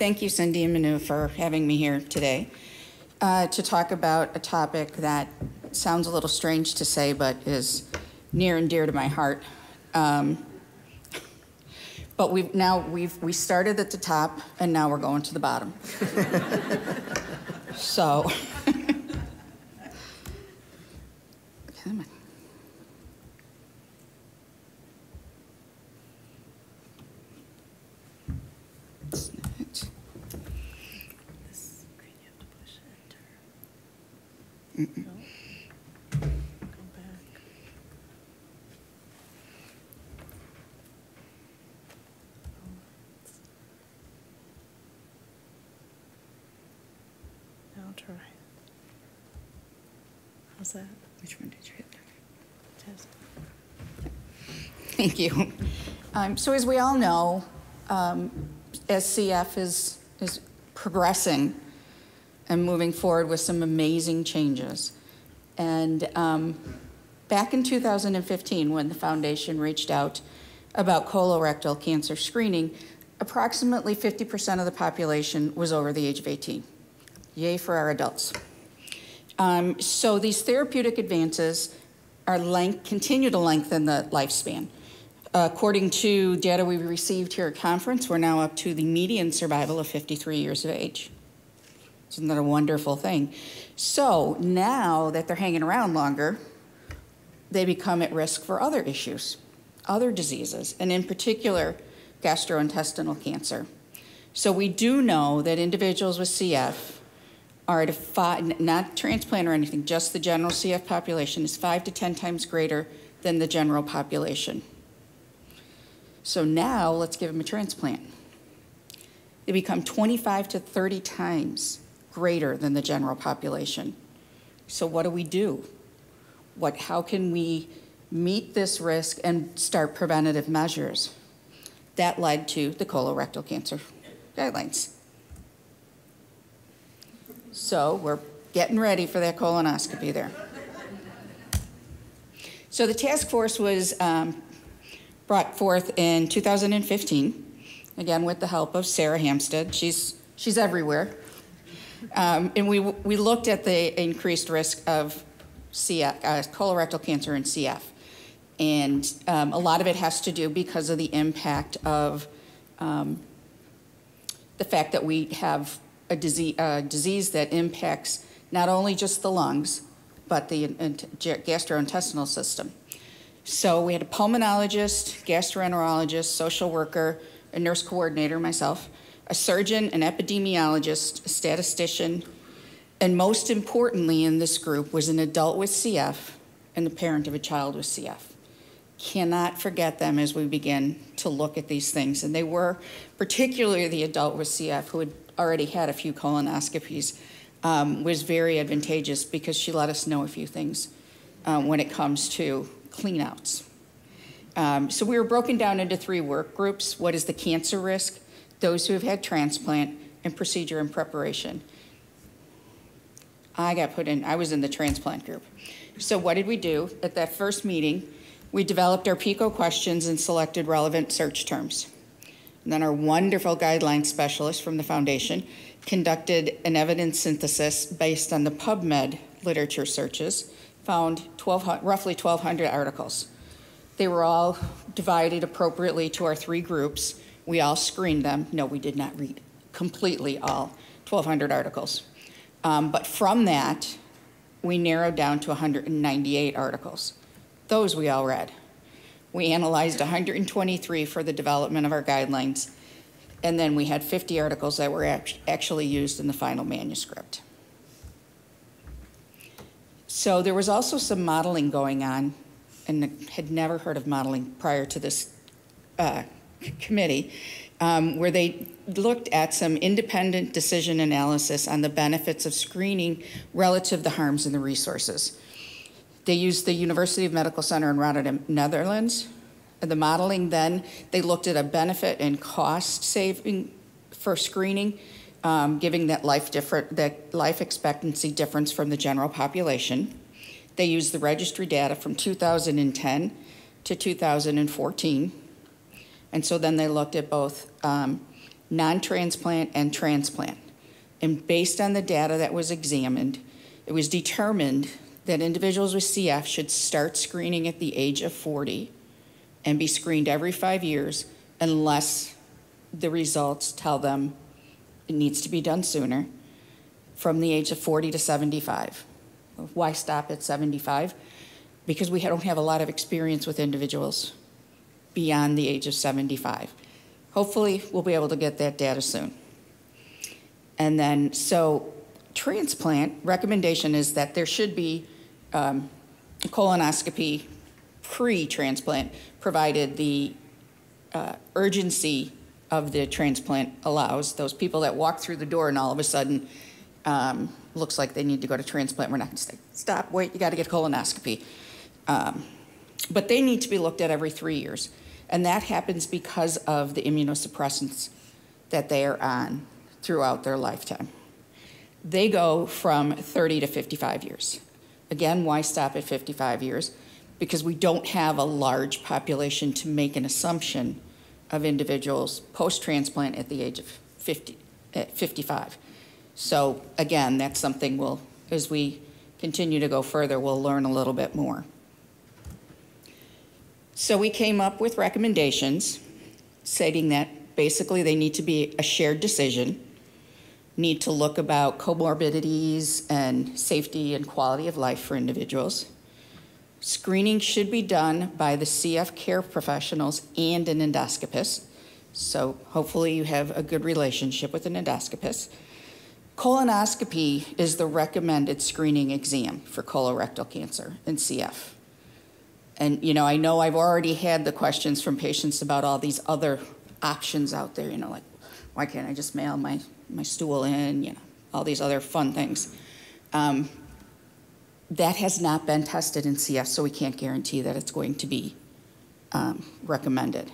Thank you, Cindy and Manu, for having me here today uh, to talk about a topic that sounds a little strange to say, but is near and dear to my heart. Um, but we've now we've we started at the top, and now we're going to the bottom. So, come on. Mm-mm. No. Go back. Now try. How's that? Which one did you hit? Test. Thank you. Um, so as we all know, um, as C F is is progressing and moving forward with some amazing changes. And um, back in two thousand fifteen, when the foundation reached out about colorectal cancer screening, approximately fifty percent of the population was over the age of eighteen. Yay for our adults. Um, so these therapeutic advances are length, continue to lengthen the lifespan. Uh, according to data we received here at conference, we're now up to the median survival of fifty-three years of age. Isn't that a wonderful thing? So now that they're hanging around longer, they become at risk for other issues, other diseases, and in particular, gastrointestinal cancer. So we do know that individuals with C F are at a five, not transplant or anything, just the general C F population is five to ten times greater than the general population. So now let's give them a transplant. They become twenty-five to thirty times greater than the general population. So what do we do? What, how can we meet this risk and start preventative measures? That led to the colorectal cancer guidelines. So we're getting ready for that colonoscopy there. So the task force was um, brought forth in two thousand fifteen, again with the help of Sarah Hempstead. She's, she's everywhere. Um, and we, we looked at the increased risk of C F, uh, colorectal cancer and C F. And um, a lot of it has to do because of the impact of um, the fact that we have a disease, uh, disease that impacts not only just the lungs, but the gastrointestinal system. So we had a pulmonologist, gastroenterologist, social worker, a nurse coordinator, myself, a surgeon, an epidemiologist, a statistician, and most importantly in this group was an adult with C F and the parent of a child with C F. Cannot forget them as we begin to look at these things. And they were, particularly the adult with C F, who had already had a few colonoscopies, um, was very advantageous because she let us know a few things um, when it comes to cleanouts. Um, so we were broken down into three work groups. What is the cancer risk? Those who have had transplant, and procedure and preparation. I got put in, I was in the transplant group. So what did we do? At that first meeting, we developed our PICO questions and selected relevant search terms. And then our wonderful guideline specialist from the foundation conducted an evidence synthesis based on the PubMed literature searches, found twelve, roughly twelve hundred articles. They were all divided appropriately to our three groups. We all screened them. No, we did not read completely all twelve hundred articles. Um, but from that, we narrowed down to one hundred ninety-eight articles. Those we all read. We analyzed one hundred twenty-three for the development of our guidelines, and then we had fifty articles that were act- actually used in the final manuscript. So there was also some modeling going on, and I had never heard of modeling prior to this uh, committee, um, where they looked at some independent decision analysis on the benefits of screening relative to the harms and the resources. They used the University of Medical Center in Rotterdam, Netherlands. The modeling then, they looked at a benefit and cost saving for screening, um, giving that life, different, that life expectancy difference from the general population. They used the registry data from two thousand ten to two thousand fourteen. And so then they looked at both um, non-transplant, and transplant. And based on the data that was examined, it was determined that individuals with C F should start screening at the age of forty and be screened every five years unless the results tell them it needs to be done sooner, from the age of forty to seventy-five. Why stop at seventy-five? Because we don't have a lot of experience with individuals beyond the age of seventy-five. Hopefully, we'll be able to get that data soon. And then, so transplant recommendation is that there should be um, colonoscopy pre-transplant, provided the uh, urgency of the transplant allows. Those people that walk through the door and all of a sudden um, looks like they need to go to transplant, we're not gonna say, stop, wait, you gotta get colonoscopy. Um, but they need to be looked at every three years. And that happens because of the immunosuppressants that they are on throughout their lifetime. They go from thirty to fifty-five years. Again, why stop at fifty-five years? Because we don't have a large population to make an assumption of individuals post-transplant at the age of fifty, at fifty-five. So again, that's something we'll, as we continue to go further, we'll learn a little bit more. So we came up with recommendations stating that basically they need to be a shared decision, need to look about comorbidities and safety and quality of life for individuals. Screening should be done by the C F care professionals and an endoscopist. So hopefully you have a good relationship with an endoscopist. Colonoscopy is the recommended screening exam for colorectal cancer and C F. And you know, I know I've already had the questions from patients about all these other options out there, you know, like, why can't I just mail my, my stool in, you know, all these other fun things. Um, that has not been tested in C F, so we can't guarantee that it's going to be um, recommended.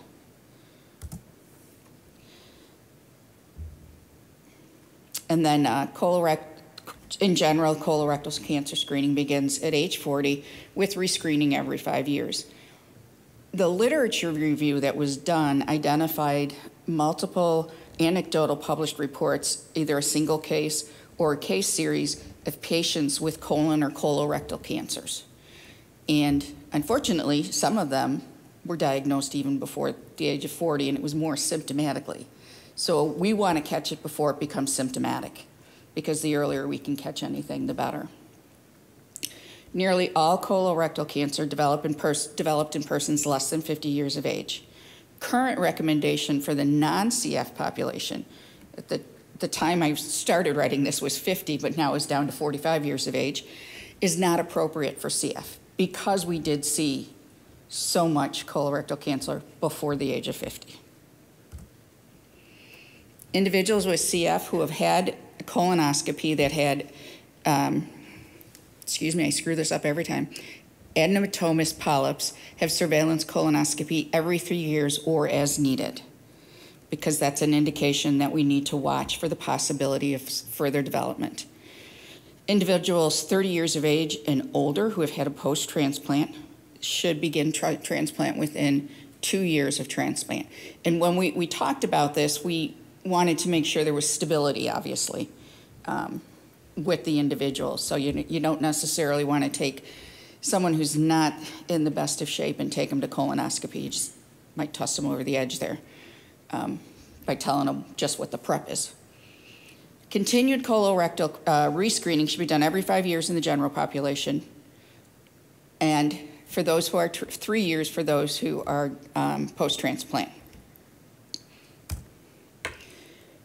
And then uh, colorectal, in general, colorectal cancer screening begins at age forty with rescreening every five years. The literature review that was done identified multiple anecdotal published reports, either a single case or a case series of patients with colon or colorectal cancers. And unfortunately, some of them were diagnosed even before the age of forty, and it was more symptomatically. So we want to catch it before it becomes symptomatic, because the earlier we can catch anything, the better. Nearly all colorectal cancer develop in developed in persons less than fifty years of age. Current recommendation for the non-C F population, at the, the time I started writing this was fifty, but now is down to forty-five years of age, is not appropriate for C F because we did see so much colorectal cancer before the age of fifty. Individuals with C F who have had a colonoscopy that had, um, excuse me, I screw this up every time, adenomatous polyps have surveillance colonoscopy every three years or as needed, because that's an indication that we need to watch for the possibility of further development. Individuals thirty years of age and older who have had a post-transplant should begin tra- transplant within two years of transplant. And when we, we talked about this, we wanted to make sure there was stability, obviously, um, with the individual. So you, you don't necessarily want to take someone who's not in the best of shape and take them to colonoscopy. You just might toss them over the edge there um, by telling them just what the prep is. Continued colorectal uh, rescreening should be done every five years in the general population, and for those who are tr three years for those who are um, post-transplant.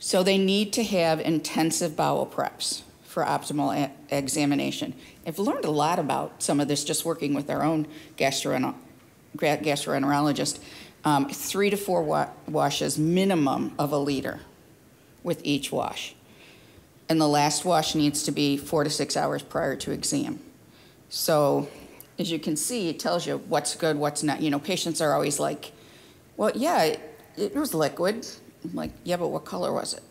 So they need to have intensive bowel preps for optimal examination. I've learned a lot about some of this just working with our own gastroenter gastroenterologist. Um, three to four wa washes minimum of a liter with each wash. And the last wash needs to be four to six hours prior to exam. So as you can see, it tells you what's good, what's not. You know, patients are always like, well, yeah, it, it was liquid. I'm like, yeah, but what color was it?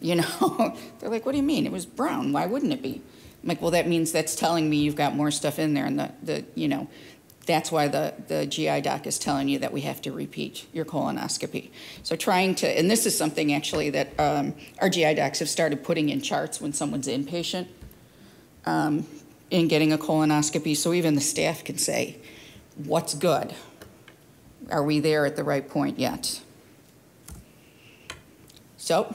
You know, they're like, what do you mean? It was brown. Why wouldn't it be? I'm like, well, that means that's telling me you've got more stuff in there. And the, the you know, that's why the, the G I doc is telling you that we have to repeat your colonoscopy. So trying to, and this is something actually that um, our G I docs have started putting in charts when someone's inpatient um, in getting a colonoscopy, so even the staff can say, what's good? Are we there at the right point yet? So,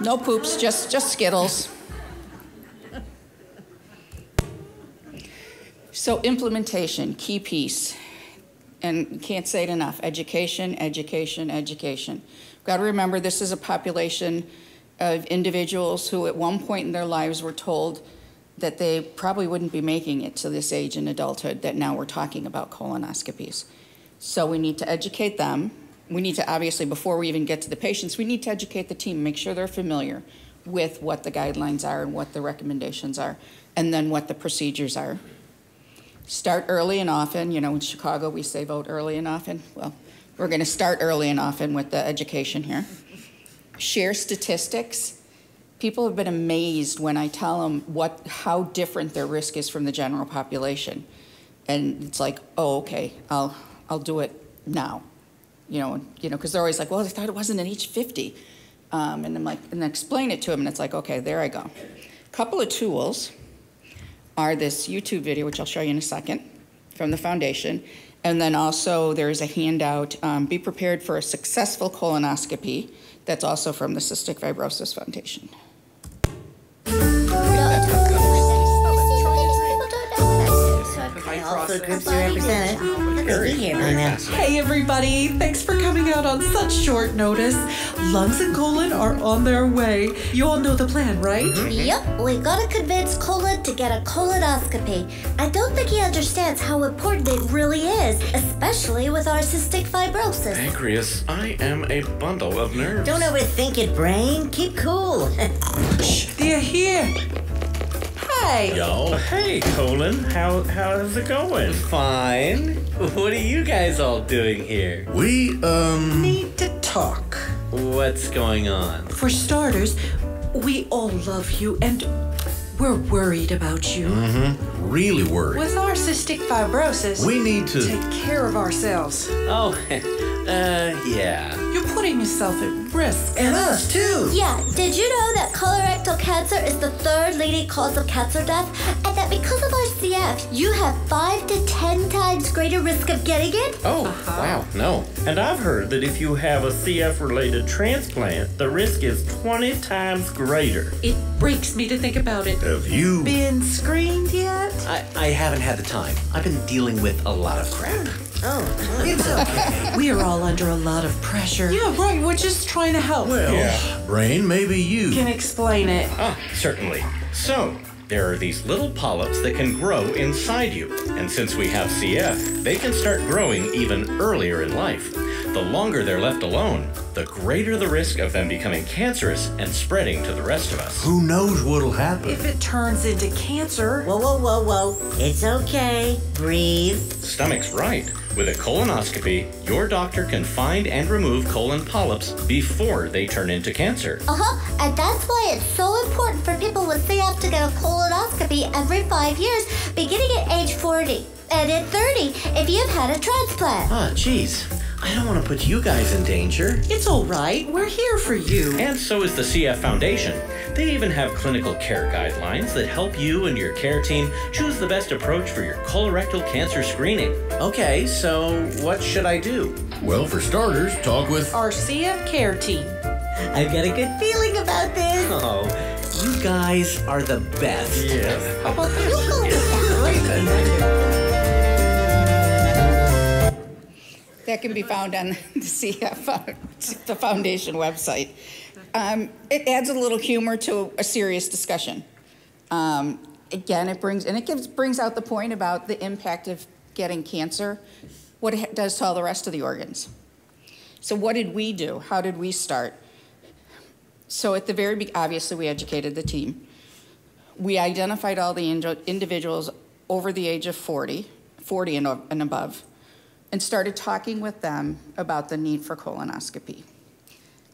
no poops, just, just Skittles. So implementation, key piece, and can't say it enough, education, education, education. We've got to remember this is a population of individuals who at one point in their lives were told that they probably wouldn't be making it to this age in adulthood that now we're talking about colonoscopies. So we need to educate them. We need to obviously, before we even get to the patients, we need to educate the team, make sure they're familiar with what the guidelines are and what the recommendations are, and then what the procedures are. Start early and often. You know, in Chicago, we say vote early and often. Well, we're going to start early and often with the education here. Share statistics. People have been amazed when I tell them what, how different their risk is from the general population. And it's like, oh, okay, I'll, I'll do it now. You know, you know, because they're always like, well, I thought it wasn't at age fifty. Um, and I'm like, and I explain it to them, and it's like, okay, there I go. A couple of tools are this YouTube video, which I'll show you in a second, from the foundation. And then also there's a handout, um, Be Prepared for a Successful Colonoscopy, that's also from the Cystic Fibrosis Foundation. Hey everybody, thanks for coming out on such short notice. Lungs and colon are on their way. You all know the plan, right? Yep, we gotta convince Colin to get a colonoscopy. I don't think he understands how important it really is, especially with our cystic fibrosis. Pancreas, I am a bundle of nerves. Don't overthink it, brain. Keep cool. Shh, they're here. Hi. Yo. Hey, Colin. How how is it going? Fine. What are you guys all doing here? We um need to talk. What's going on? For starters, we all love you and we're worried about you. Mm-hmm. Really worried. With our cystic fibrosis, we need to take care of ourselves. Oh, uh, yeah. You're putting yourself at risk. And us, too. Yeah, did you know that colorectal cancer is the third leading cause of cancer death? And that because of our C F, you have five to ten times greater risk of getting it? Oh, uh-huh. Wow, no. And I've heard that if you have a C F-related transplant, the risk is twenty times greater. It breaks me to think about it. Have you been screened yet? I, I haven't had the time. I've been dealing with a lot of crap. Oh, it's okay. We are all under a lot of pressure. Yeah, right. We're just trying to help. Well, yeah. Brain, maybe you can explain it. Ah, certainly. So, there are these little polyps that can grow inside you. And since we have C F, they can start growing even earlier in life. The longer they're left alone, the greater the risk of them becoming cancerous and spreading to the rest of us. Who knows what'll happen? If it turns into cancer... Whoa, whoa, whoa, whoa. It's okay. Breathe. Stomach's right. With a colonoscopy, your doctor can find and remove colon polyps before they turn into cancer. Uh-huh, and that's why it's so important for people with C F to get a colonoscopy every five years, beginning at age forty, and at thirty if you've had a transplant. Ah, geez. I don't want to put you guys in danger. It's all right. We're here for you. And so is the C F Foundation. They even have clinical care guidelines that help you and your care team choose the best approach for your colorectal cancer screening. Okay, so what should I do? Well, for starters, talk with our C F care team. I've got a good feeling about this. Oh, you guys are the best. Yes. How about this? That can be found on the C F, the foundation website. Um, it adds a little humor to a serious discussion. Um, again, it brings and it gives brings out the point about the impact of getting cancer, what it does to all the rest of the organs. So, what did we do? How did we start? So, at the very beginning, obviously, we educated the team. We identified all the ind individuals over the age of forty, forty and, and above. And started talking with them about the need for colonoscopy.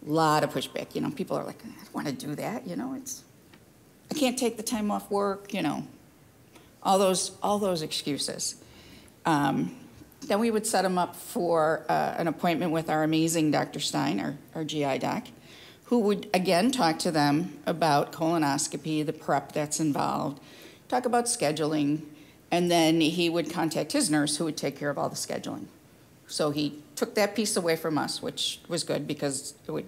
A lot of pushback, you know, people are like, I don't want to do that, you know, it's, I can't take the time off work, you know, all those, all those excuses. Um, then we would set them up for uh, an appointment with our amazing Doctor Stein, our, our G I doc, who would again talk to them about colonoscopy, the prep that's involved, talk about scheduling, and then he would contact his nurse who would take care of all the scheduling. So he took that piece away from us, which was good because it would,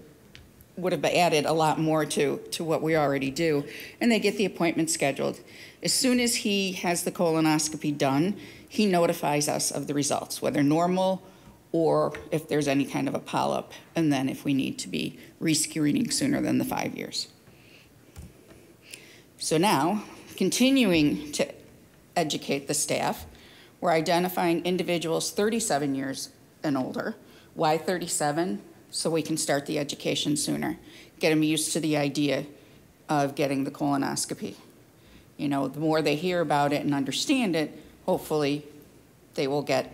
would have added a lot more to, to what we already do. And they get the appointment scheduled. As soon as he has the colonoscopy done, he notifies us of the results, whether normal or if there's any kind of a polyp, and then if we need to be rescreening sooner than the five years. So now, continuing to educate the staff, we're identifying individuals thirty-seven years and older. Why thirty-seven? So we can start the education sooner, get them used to the idea of getting the colonoscopy. You know, the more they hear about it and understand it, hopefully they will get,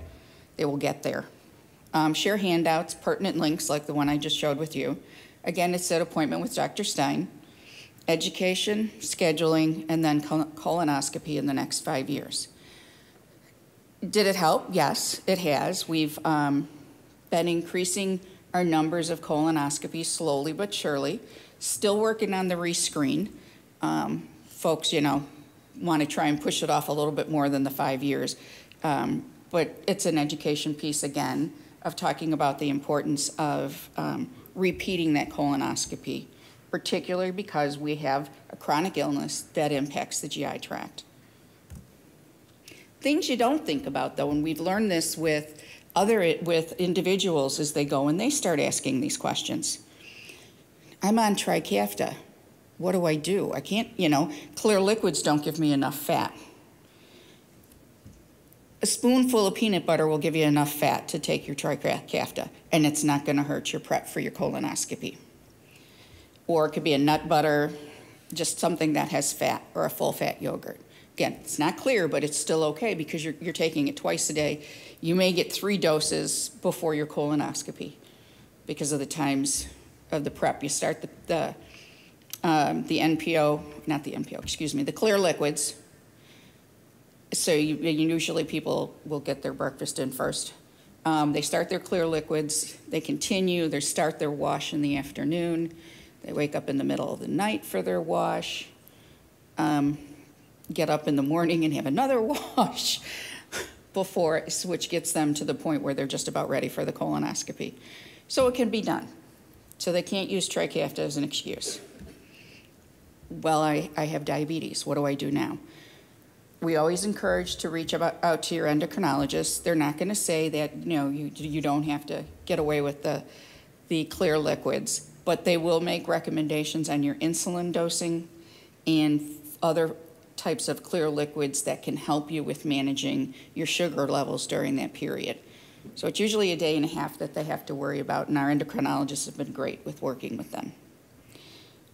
they will get there. Um, share handouts, pertinent links like the one I just showed with you. Again, it's an appointment with Doctor Stein, education, scheduling, and then colonoscopy in the next five years. Did it help? Yes, it has. We've um, been increasing our numbers of colonoscopies slowly but surely. Still working on the rescreen. Um, folks, you know, want to try and push it off a little bit more than the five years. Um, but it's an education piece, again, of talking about the importance of um, repeating that colonoscopy, particularly because we have a chronic illness that impacts the G I tract. Things you don't think about, though, and we've learned this with other with individuals as they go and they start asking these questions. I'm on Trikafta. What do I do? I can't, you know, clear liquids don't give me enough fat. A spoonful of peanut butter will give you enough fat to take your Trikafta, and it's not going to hurt your prep for your colonoscopy. Or it could be a nut butter, just something that has fat, or a full-fat yogurt. Again, it's not clear, but it's still okay because you're, you're taking it twice a day. You may get three doses before your colonoscopy because of the times of the prep. You start the, the, um, the N P O, not the N P O, excuse me, the clear liquids. So you, usually people will get their breakfast in first. Um, they start their clear liquids. They continue. They start their wash in the afternoon. They wake up in the middle of the night for their wash. Um, get up in the morning and have another wash before, which gets them to the point where they're just about ready for the colonoscopy. So it can be done. So they can't use Trikafta as an excuse. Well, I, I have diabetes. What do I do now? We always encourage to reach about, out to your endocrinologist. They're not going to say that, you know, you, you don't have to get away with the, the clear liquids, but they will make recommendations on your insulin dosing and other types of clear liquids that can help you with managing your sugar levels during that period. So it's usually a day and a half that they have to worry about, and our endocrinologists have been great with working with them.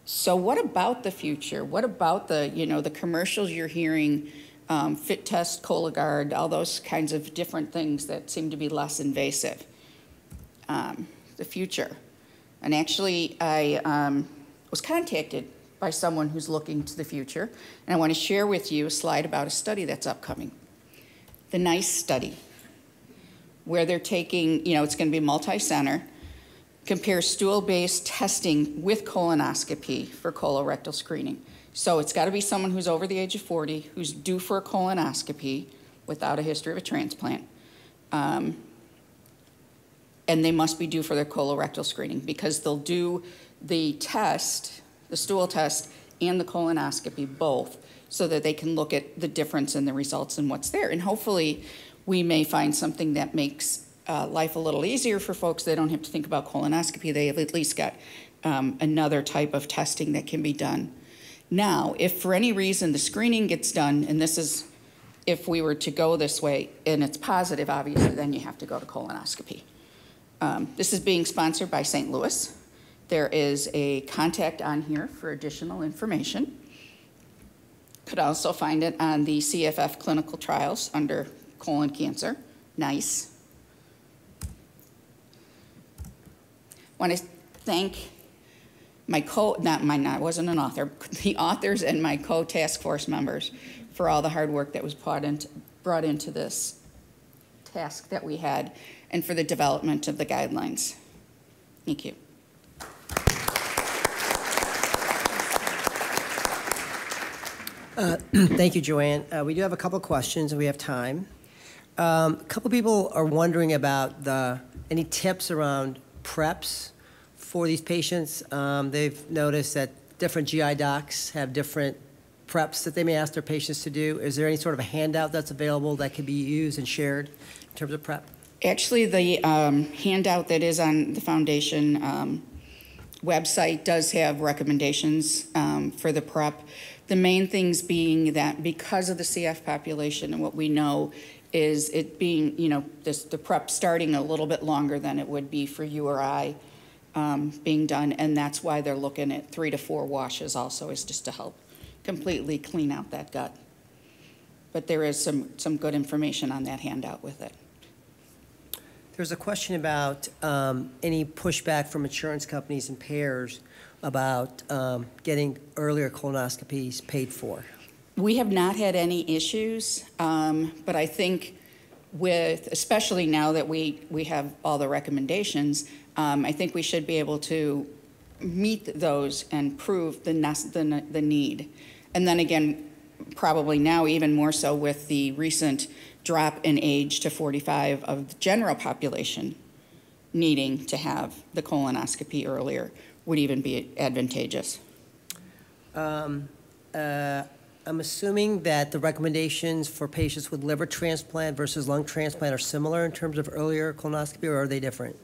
So what about the future? What about the, you know, the commercials you're hearing, um, Fit Test, Cologuard, all those kinds of different things that seem to be less invasive? Um, the future. And actually, I um, was contacted by someone who's looking to the future. And I want to share with you a slide about a study that's upcoming. The NICE study, where they're taking, you know, it's going to be multi-center, compares stool-based testing with colonoscopy for colorectal screening. So it's got to be someone who's over the age of forty, who's due for a colonoscopy without a history of a transplant. Um, and they must be due for their colorectal screening because they'll do the test, the stool test and the colonoscopy both, so that they can look at the difference in the results and what's there. And hopefully we may find something that makes uh, life a little easier for folks. They don't have to think about colonoscopy. They have at least got um, another type of testing that can be done. Now, if for any reason the screening gets done, and this is if we were to go this way and it's positive, obviously, then you have to go to colonoscopy. Um, this is being sponsored by Saint Louis. There is a contact on here for additional information. Could also find it on the C F F clinical trials under colon cancer, NICE. Want to thank my co, not mine, I wasn't an author, the authors and my co-task force members for all the hard work that was brought into, brought into this task that we had and for the development of the guidelines. Thank you. Uh, thank you, Joanne. Uh, we do have a couple questions and we have time. Um, a couple people are wondering about the, any tips around preps for these patients. Um, they've noticed that different G I docs have different preps that they may ask their patients to do. Is there any sort of a handout that's available that can be used and shared in terms of prep? Actually, the um, handout that is on the foundation um, website does have recommendations um, for the prep. The main things being that because of the C F population and what we know is it being, you know, this, the prep starting a little bit longer than it would be for you or I um, being done, and that's why they're looking at three to four washes also, is just to help completely clean out that gut. But there is some, some good information on that handout with it. There's a question about um, any pushback from insurance companies and payers about um, getting earlier colonoscopies paid for. We have not had any issues, um, but I think with, especially now that we, we have all the recommendations, um, I think we should be able to meet those and prove the, the, the need. And then again, probably now even more so with the recent drop in age to forty-five of the general population needing to have the colonoscopy earlier would even be advantageous. Um, uh, I'm assuming that the recommendations for patients with liver transplant versus lung transplant are similar in terms of earlier colonoscopy, or are they different?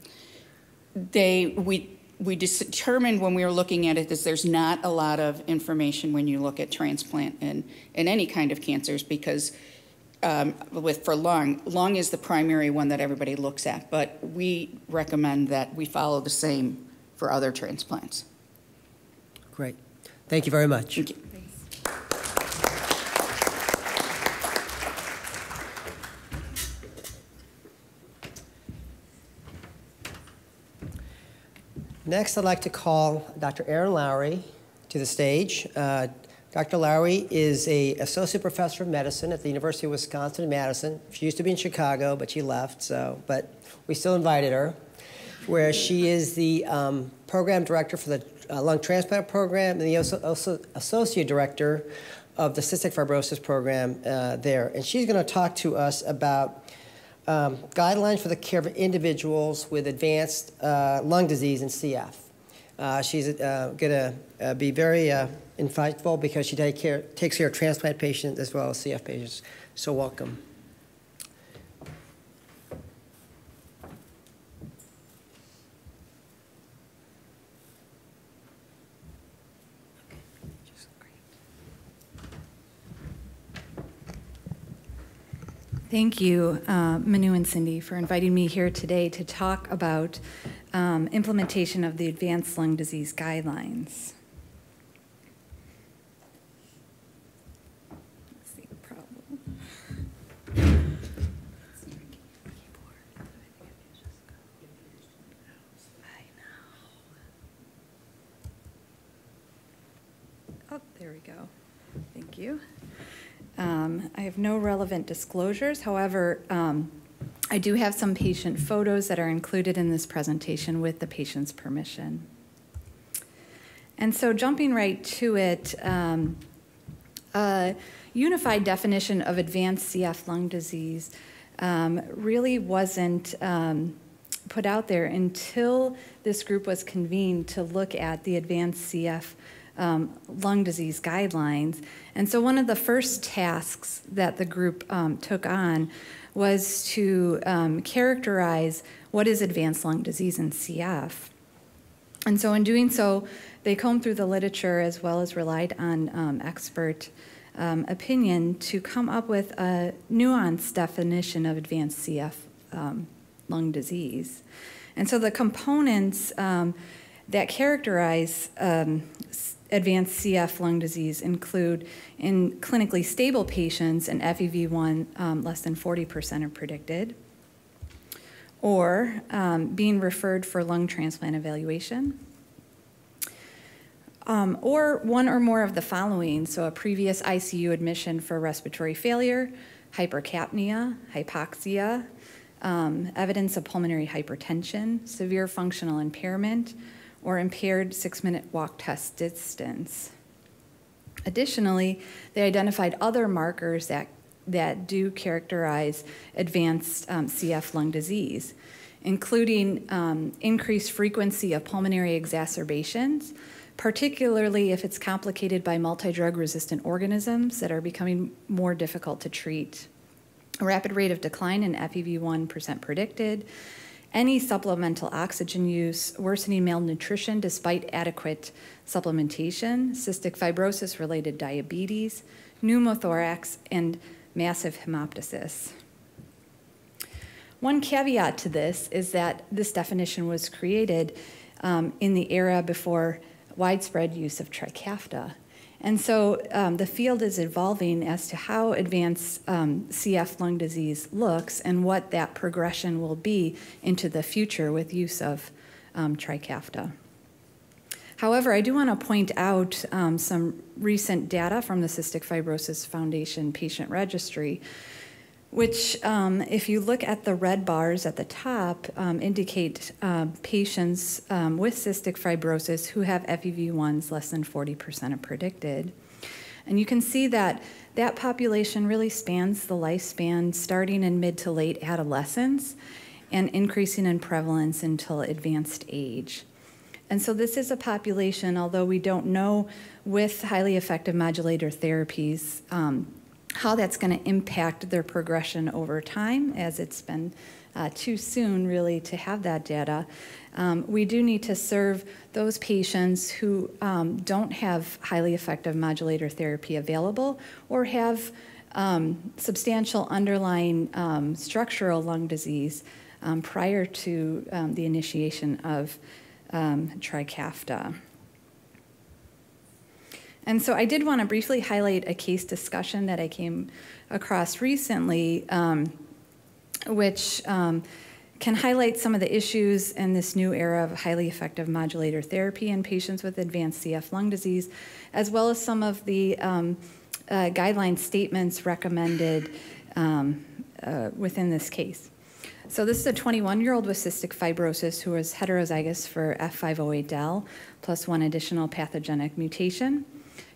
They, we, we determined when we were looking at it that there's not a lot of information when you look at transplant and, and any kind of cancers, because um, with, for lung, lung is the primary one that everybody looks at, but we recommend that we follow the same for other transplants. Great. Thank you very much. Thank you. Next, I'd like to call Doctor Aaron Lowry to the stage. Uh, Doctor Lowry is an associate professor of medicine at the University of Wisconsin in Madison. She used to be in Chicago, but she left, so, but we still invited her, where she is the um, program director for the uh, lung transplant program and the also, also associate director of the cystic fibrosis program uh, there. And she's gonna talk to us about Um, guidelines for the care of individuals with advanced uh, lung disease and C F. Uh, she's uh, going to uh, be very uh, insightful because she take care, takes care of transplant patients as well as C F patients. So welcome. Thank you, uh, Manu and Cindy, for inviting me here today to talk about um, implementation of the Advanced Lung Disease Guidelines. Let's see, problem. I know. Oh, there we go. Thank you. Um, I have no relevant disclosures. However, um, I do have some patient photos that are included in this presentation with the patient's permission. And so jumping right to it, um, a unified definition of advanced C F lung disease um, really wasn't um, put out there until this group was convened to look at the advanced C F Um, lung disease guidelines. And so one of the first tasks that the group um, took on was to um, characterize what is advanced lung disease in C F. And so in doing so, they combed through the literature as well as relied on um, expert um, opinion to come up with a nuanced definition of advanced C F um, lung disease. And so the components um, that characterize um, advanced C F lung disease include, in clinically stable patients, an F E V one um, less than forty percent are predicted, or um, being referred for lung transplant evaluation, um, or one or more of the following, so a previous I C U admission for respiratory failure, hypercapnia, hypoxia, um, evidence of pulmonary hypertension, severe functional impairment, or impaired six-minute walk test distance. Additionally, they identified other markers that, that do characterize advanced um, C F lung disease, including um, increased frequency of pulmonary exacerbations, particularly if it's complicated by multi-drug resistant organisms that are becoming more difficult to treat, a rapid rate of decline in F E V one percent predicted, any supplemental oxygen use, worsening malnutrition despite adequate supplementation, cystic fibrosis-related diabetes, pneumothorax, and massive hemoptysis. One caveat to this is that this definition was created um, in the era before widespread use of Trikafta. And so um, the field is evolving as to how advanced um, C F lung disease looks and what that progression will be into the future with use of um, Trikafta. However, I do want to point out um, some recent data from the Cystic Fibrosis Foundation Patient Registry, which um, if you look at the red bars at the top, um, indicate uh, patients um, with cystic fibrosis who have F E V ones less than forty percent of predicted. And you can see that that population really spans the lifespan, starting in mid to late adolescence and increasing in prevalence until advanced age. And so this is a population, although we don't know with highly effective modulator therapies, um, how that's going to impact their progression over time, as it's been uh, too soon really to have that data. Um, we do need to serve those patients who um, don't have highly effective modulator therapy available or have um, substantial underlying um, structural lung disease um, prior to um, the initiation of um, Trikafta. And so I did want to briefly highlight a case discussion that I came across recently, um, which um, can highlight some of the issues in this new era of highly effective modulator therapy in patients with advanced C F lung disease, as well as some of the um, uh, guideline statements recommended um, uh, within this case. So this is a twenty-one-year-old with cystic fibrosis who was heterozygous for F five oh eight del plus one additional pathogenic mutation.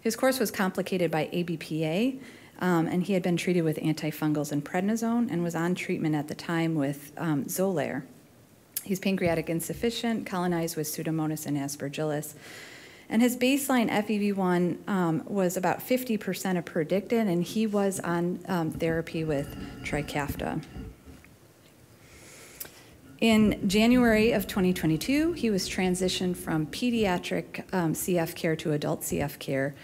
His course was complicated by A B P A, um, and he had been treated with antifungals and prednisone and was on treatment at the time with um, Xolair. He's pancreatic insufficient, colonized with Pseudomonas and Aspergillus. And his baseline F E V one um, was about fifty percent of predicted, and he was on um, therapy with Trikafta. In January of twenty twenty-two, he was transitioned from pediatric um, C F care to adult C F care.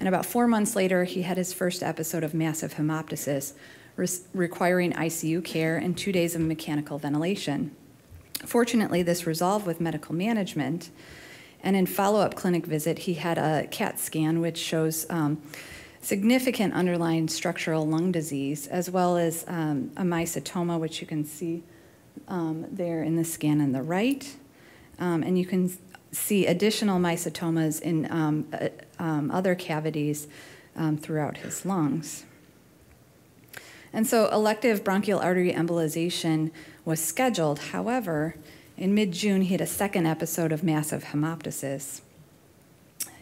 And about four months later, he had his first episode of massive hemoptysis, re requiring I C U care and two days of mechanical ventilation. Fortunately, this resolved with medical management. And in follow-up clinic visit, he had a CAT scan, which shows um, significant underlying structural lung disease, as well as um, a mycetoma, which you can see Um, there in the scan on the right, um, and you can see additional mycetomas in um, uh, um, other cavities um, throughout his lungs. And so elective bronchial artery embolization was scheduled. However, in mid-June, he had a second episode of massive hemoptysis.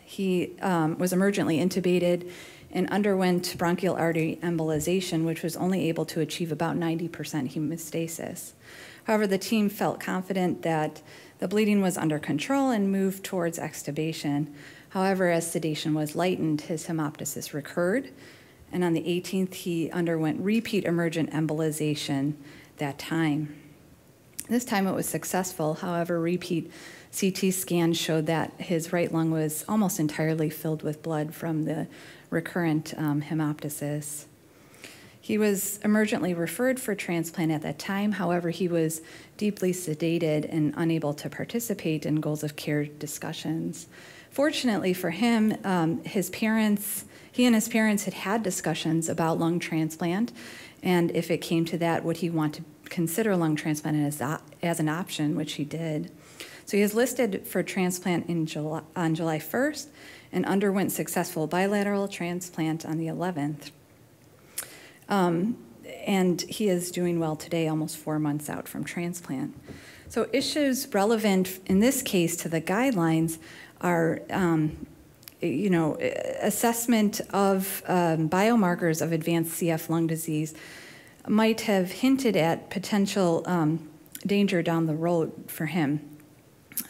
He um, was emergently intubated and underwent bronchial artery embolization, which was only able to achieve about ninety percent hemostasis. However, the team felt confident that the bleeding was under control and moved towards extubation. However, as sedation was lightened, his hemoptysis recurred. And on the eighteenth, he underwent repeat emergent embolization that time. This time it was successful. However, repeat C T scans showed that his right lung was almost entirely filled with blood from the recurrent um, hemoptysis. He was emergently referred for transplant at that time. However, he was deeply sedated and unable to participate in goals of care discussions. Fortunately for him, um, his parents, he and his parents had had discussions about lung transplant, and if it came to that, would he want to consider lung transplant as, as an option, which he did. So he was listed for transplant in July, on July first, and underwent successful bilateral transplant on the eleventh. Um, and he is doing well today, almost four months out from transplant. So issues relevant in this case to the guidelines are, um, you know, assessment of um, biomarkers of advanced C F lung disease might have hinted at potential um, danger down the road for him.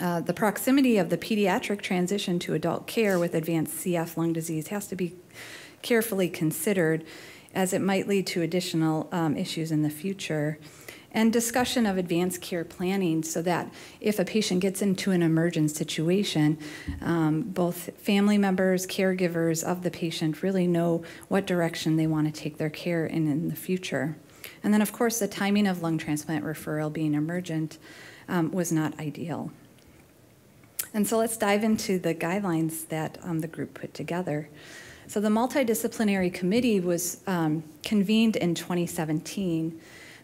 Uh, the proximity of the pediatric transition to adult care with advanced C F lung disease has to be carefully considered, as it might lead to additional um, issues in the future. And discussion of advanced care planning, so that if a patient gets into an emergent situation, um, both family members, caregivers of the patient really know what direction they want to take their care in in the future. And then, of course, the timing of lung transplant referral being emergent um, was not ideal. And so let's dive into the guidelines that um, the group put together. So the multidisciplinary committee was um, convened in twenty seventeen.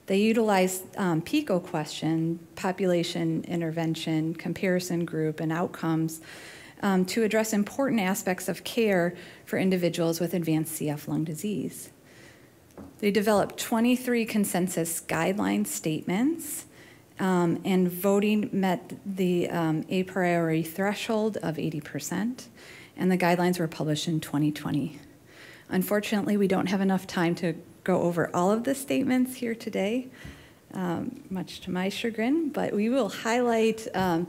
They utilized um, PICO question, population intervention, comparison group, and outcomes um, to address important aspects of care for individuals with advanced C F lung disease. They developed twenty-three consensus guideline statements. Um, and voting met the um, a priori threshold of eighty percent, and the guidelines were published in twenty twenty. Unfortunately, we don't have enough time to go over all of the statements here today, um, much to my chagrin, but we will highlight um,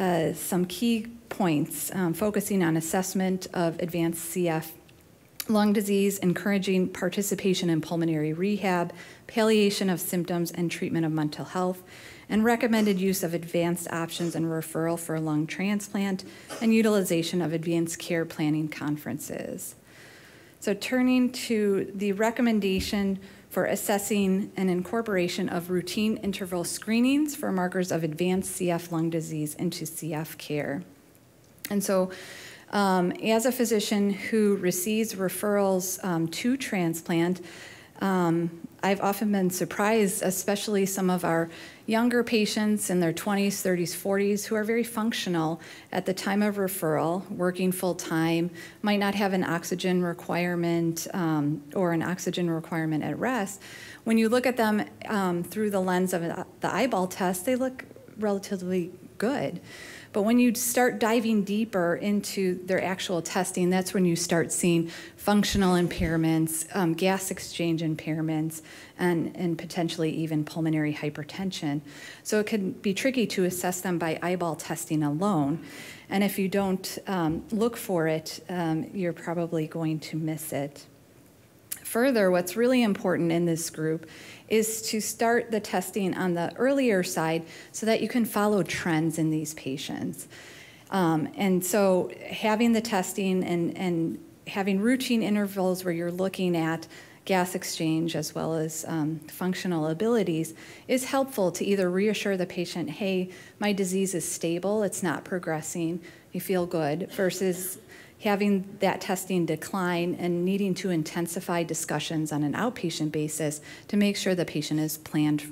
uh, some key points, um, focusing on assessment of advanced C F lung disease, encouraging participation in pulmonary rehab, palliation of symptoms and treatment of mental health, and recommended use of advanced options and referral for lung transplant, and utilization of advanced care planning conferences. So turning to the recommendation for assessing and incorporation of routine interval screenings for markers of advanced C F lung disease into C F care. And so um, as a physician who receives referrals um, to transplant, um, I've often been surprised, especially some of our younger patients in their twenties, thirties, forties, who are very functional at the time of referral, working full time, might not have an oxygen requirement um, or an oxygen requirement at rest. When you look at them um, through the lens of the eyeball test, they look relatively good. But when you start diving deeper into their actual testing, that's when you start seeing functional impairments, um, gas exchange impairments, and, and potentially even pulmonary hypertension. So it can be tricky to assess them by eyeball testing alone. And if you don't um, look for it, um, you're probably going to miss it. Further, what's really important in this group is to start the testing on the earlier side so that you can follow trends in these patients. Um, and so having the testing and, and having routine intervals where you're looking at gas exchange as well as um, functional abilities is helpful to either reassure the patient, hey, my disease is stable, it's not progressing, you feel good, versus having that testing decline and needing to intensify discussions on an outpatient basis to make sure the patient is planned,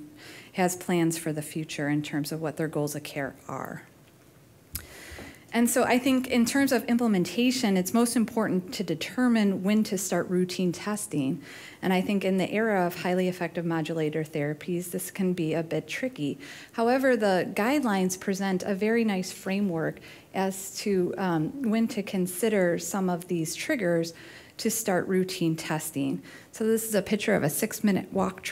has plans for the future in terms of what their goals of care are. And so I think in terms of implementation, it's most important to determine when to start routine testing. And I think in the era of highly effective modulator therapies, this can be a bit tricky. However, the guidelines present a very nice framework as to um, when to consider some of these triggers to start routine testing. So this is a picture of a six-minute walk,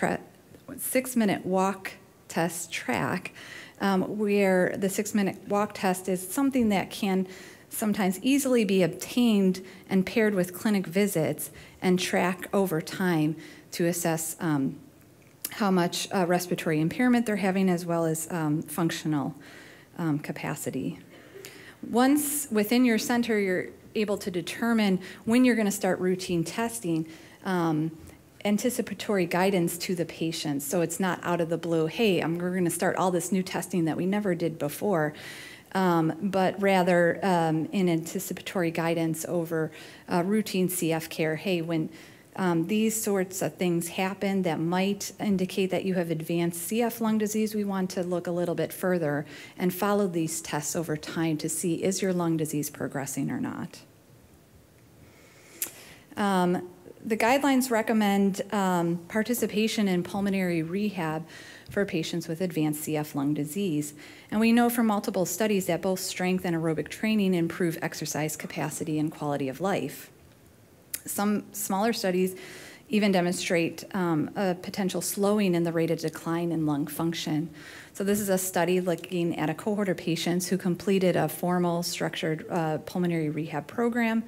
six-minute walk test track. Um, where the six-minute walk test is something that can sometimes easily be obtained and paired with clinic visits and track over time to assess um, how much uh, respiratory impairment they're having as well as um, functional um, capacity. Once within your center, you're able to determine when you're going to start routine testing. Um, anticipatory guidance to the patient. So it's not out of the blue, hey, I'm, we're going to start all this new testing that we never did before, um, but rather um, in anticipatory guidance over uh, routine C F care. Hey, when um, these sorts of things happen that might indicate that you have advanced C F lung disease, we want to look a little bit further and follow these tests over time to see is your lung disease progressing or not. Um, the guidelines recommend um, participation in pulmonary rehab for patients with advanced C F lung disease. And we know from multiple studies that both strength and aerobic training improve exercise capacity and quality of life. Some smaller studies even demonstrate um, a potential slowing in the rate of decline in lung function. So this is a study looking at a cohort of patients who completed a formal structured uh, pulmonary rehab program.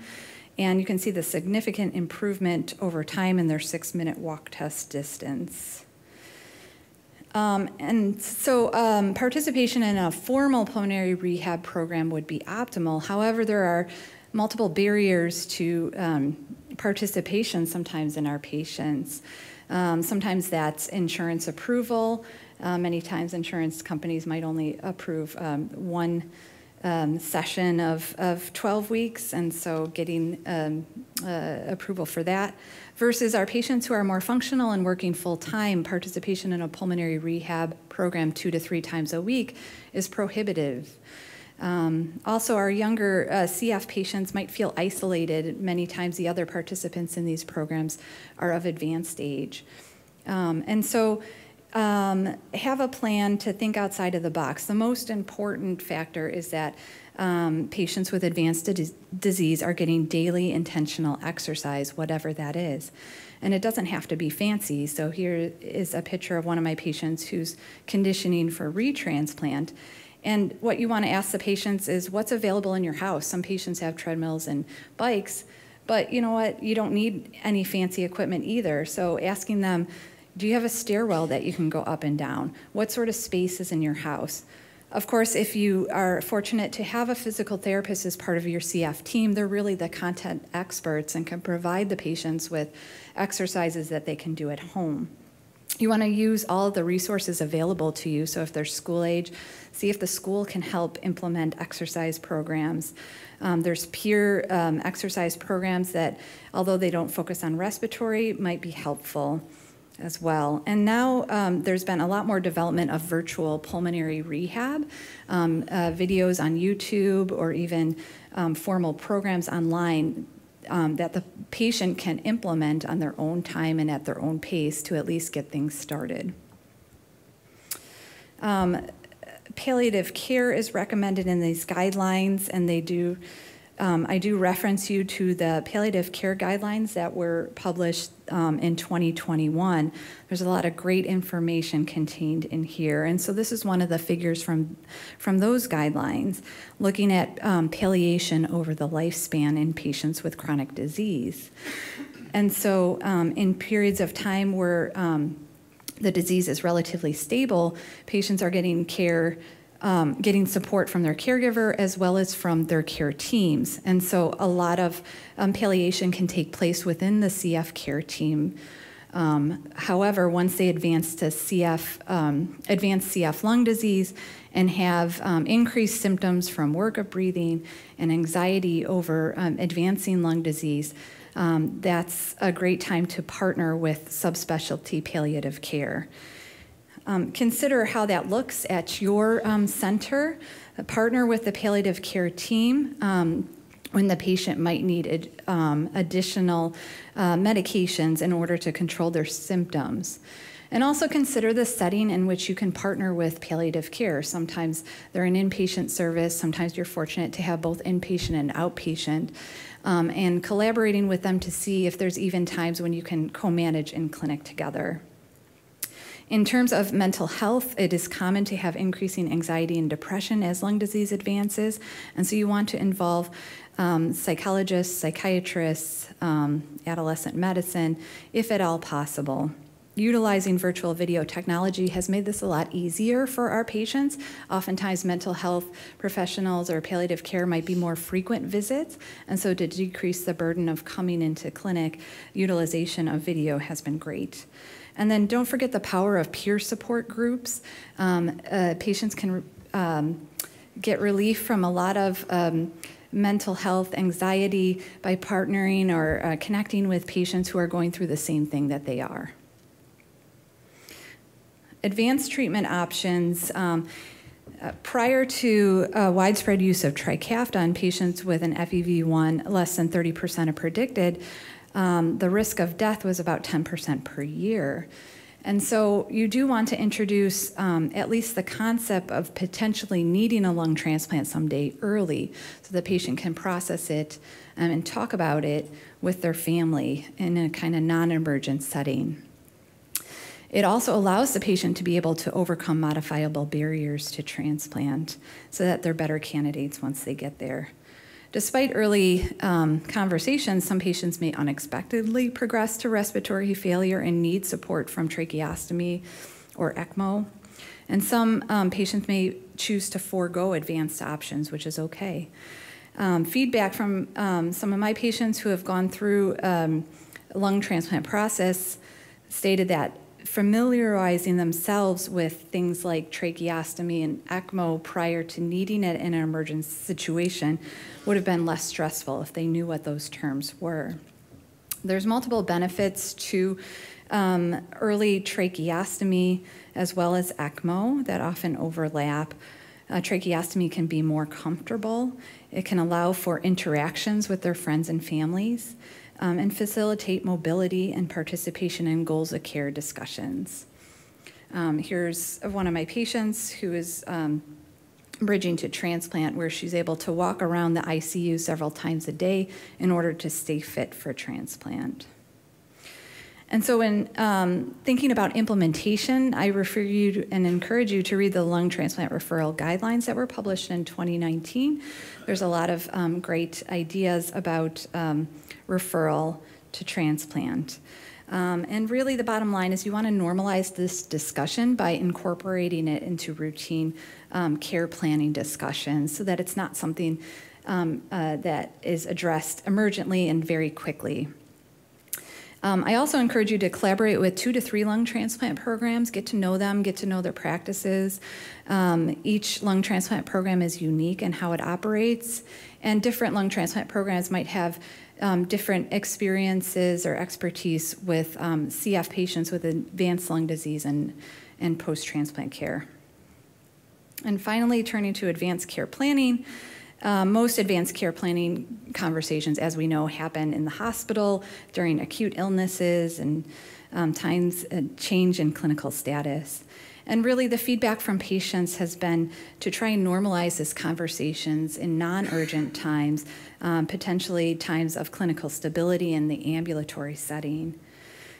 And you can see the significant improvement over time in their six-minute walk test distance. Um, and so um, participation in a formal pulmonary rehab program would be optimal. However, there are multiple barriers to um, participation sometimes in our patients. Um, sometimes that's insurance approval. Uh, many times insurance companies might only approve um, one um, session of, of twelve weeks, and so getting um, uh, approval for that. Versus our patients who are more functional and working full-time, participation in a pulmonary rehab program two to three times a week is prohibitive. Um, also, our younger uh, C F patients might feel isolated. Many times the other participants in these programs are of advanced age. Um, and so um, have a plan to think outside of the box. The most important factor is that um, patients with advanced di- disease are getting daily intentional exercise, whatever that is. And it doesn't have to be fancy. So here is a picture of one of my patients who's conditioning for retransplant. And what you want to ask the patients is what's available in your house. Some patients have treadmills and bikes, but you know what? You don't need any fancy equipment either. So asking them, do you have a stairwell that you can go up and down? What sort of space is in your house? Of course, if you are fortunate to have a physical therapist as part of your C F team, they're really the content experts and can provide the patients with exercises that they can do at home. You want to use all of the resources available to you. So if they're school age, see if the school can help implement exercise programs. Um, there's peer um, exercise programs that, although they don't focus on respiratory, might be helpful as well. And now um, there's been a lot more development of virtual pulmonary rehab, um, uh, videos on YouTube, or even um, formal programs online Um, that the patient can implement on their own time and at their own pace to at least get things started. Um, palliative care is recommended in these guidelines, and they do, um, I do reference you to the palliative care guidelines that were published um, in twenty twenty-one. There's a lot of great information contained in here, and so this is one of the figures from, from those guidelines, looking at um, palliation over the lifespan in patients with chronic disease. And so um, in periods of time where um, the disease is relatively stable, patients are getting care, um, getting support from their caregiver as well as from their care teams. And so a lot of um, palliation can take place within the C F care team. Um, however, once they advance to C F, um, advanced C F lung disease and have um, increased symptoms from work of breathing and anxiety over um, advancing lung disease, um, that's a great time to partner with subspecialty palliative care. Um, consider how that looks at your um, center. Partner with the palliative care team Um, when the patient might need um, additional uh, medications in order to control their symptoms. And also consider the setting in which you can partner with palliative care. Sometimes they're an inpatient service, sometimes you're fortunate to have both inpatient and outpatient, um, and collaborating with them to see if there's even times when you can co-manage in clinic together. In terms of mental health, it is common to have increasing anxiety and depression as lung disease advances, and so you want to involve Um, psychologists, psychiatrists, um, adolescent medicine, if at all possible. Utilizing virtual video technology has made this a lot easier for our patients. Oftentimes mental health professionals or palliative care might be more frequent visits, and so to decrease the burden of coming into clinic, utilization of video has been great. And then don't forget the power of peer support groups. Um, uh, patients can um, get relief from a lot of um, mental health, anxiety by partnering or uh, connecting with patients who are going through the same thing that they are. Advanced treatment options. Um, uh, prior to uh, widespread use of Trikafta in patients with an F E V one less than thirty percent of predicted, um, the risk of death was about ten percent per year. And so you do want to introduce um, at least the concept of potentially needing a lung transplant someday early so the patient can process it um, and talk about it with their family in a kind of non-emergent setting. It also allows the patient to be able to overcome modifiable barriers to transplant so that they're better candidates once they get there. Despite early um, conversations, some patients may unexpectedly progress to respiratory failure and need support from tracheostomy or ECMO. And some um, patients may choose to forego advanced options, which is okay. Um, feedback from um, some of my patients who have gone through um, lung transplant process stated that familiarizing themselves with things like tracheostomy and ECMO prior to needing it in an emergency situation would have been less stressful if they knew what those terms were. There's multiple benefits to um, early tracheostomy as well as ECMO that often overlap. Uh, tracheostomy can be more comfortable. It can allow for interactions with their friends and families. Um, and facilitate mobility and participation in goals of care discussions. Um, here's one of my patients who is um, bridging to transplant, where she's able to walk around the I C U several times a day in order to stay fit for transplant. And so in um, thinking about implementation, I refer you to, and encourage you to read the lung transplant referral guidelines that were published in twenty nineteen. There's a lot of um, great ideas about um, referral to transplant. Um, and really the bottom line is you want to normalize this discussion by incorporating it into routine um, care planning discussions so that it's not something um, uh, that is addressed emergently and very quickly. Um, I also encourage you to collaborate with two to three lung transplant programs, get to know them, get to know their practices. Um, each lung transplant program is unique in how it operates, and different lung transplant programs might have um, different experiences or expertise with um, C F patients with advanced lung disease and, and post-transplant care. And finally, turning to advanced care planning. Uh, most advanced care planning conversations, as we know, happen in the hospital during acute illnesses and um, times of change in clinical status. And really the feedback from patients has been to try and normalize these conversations in non-urgent times, um, potentially times of clinical stability in the ambulatory setting.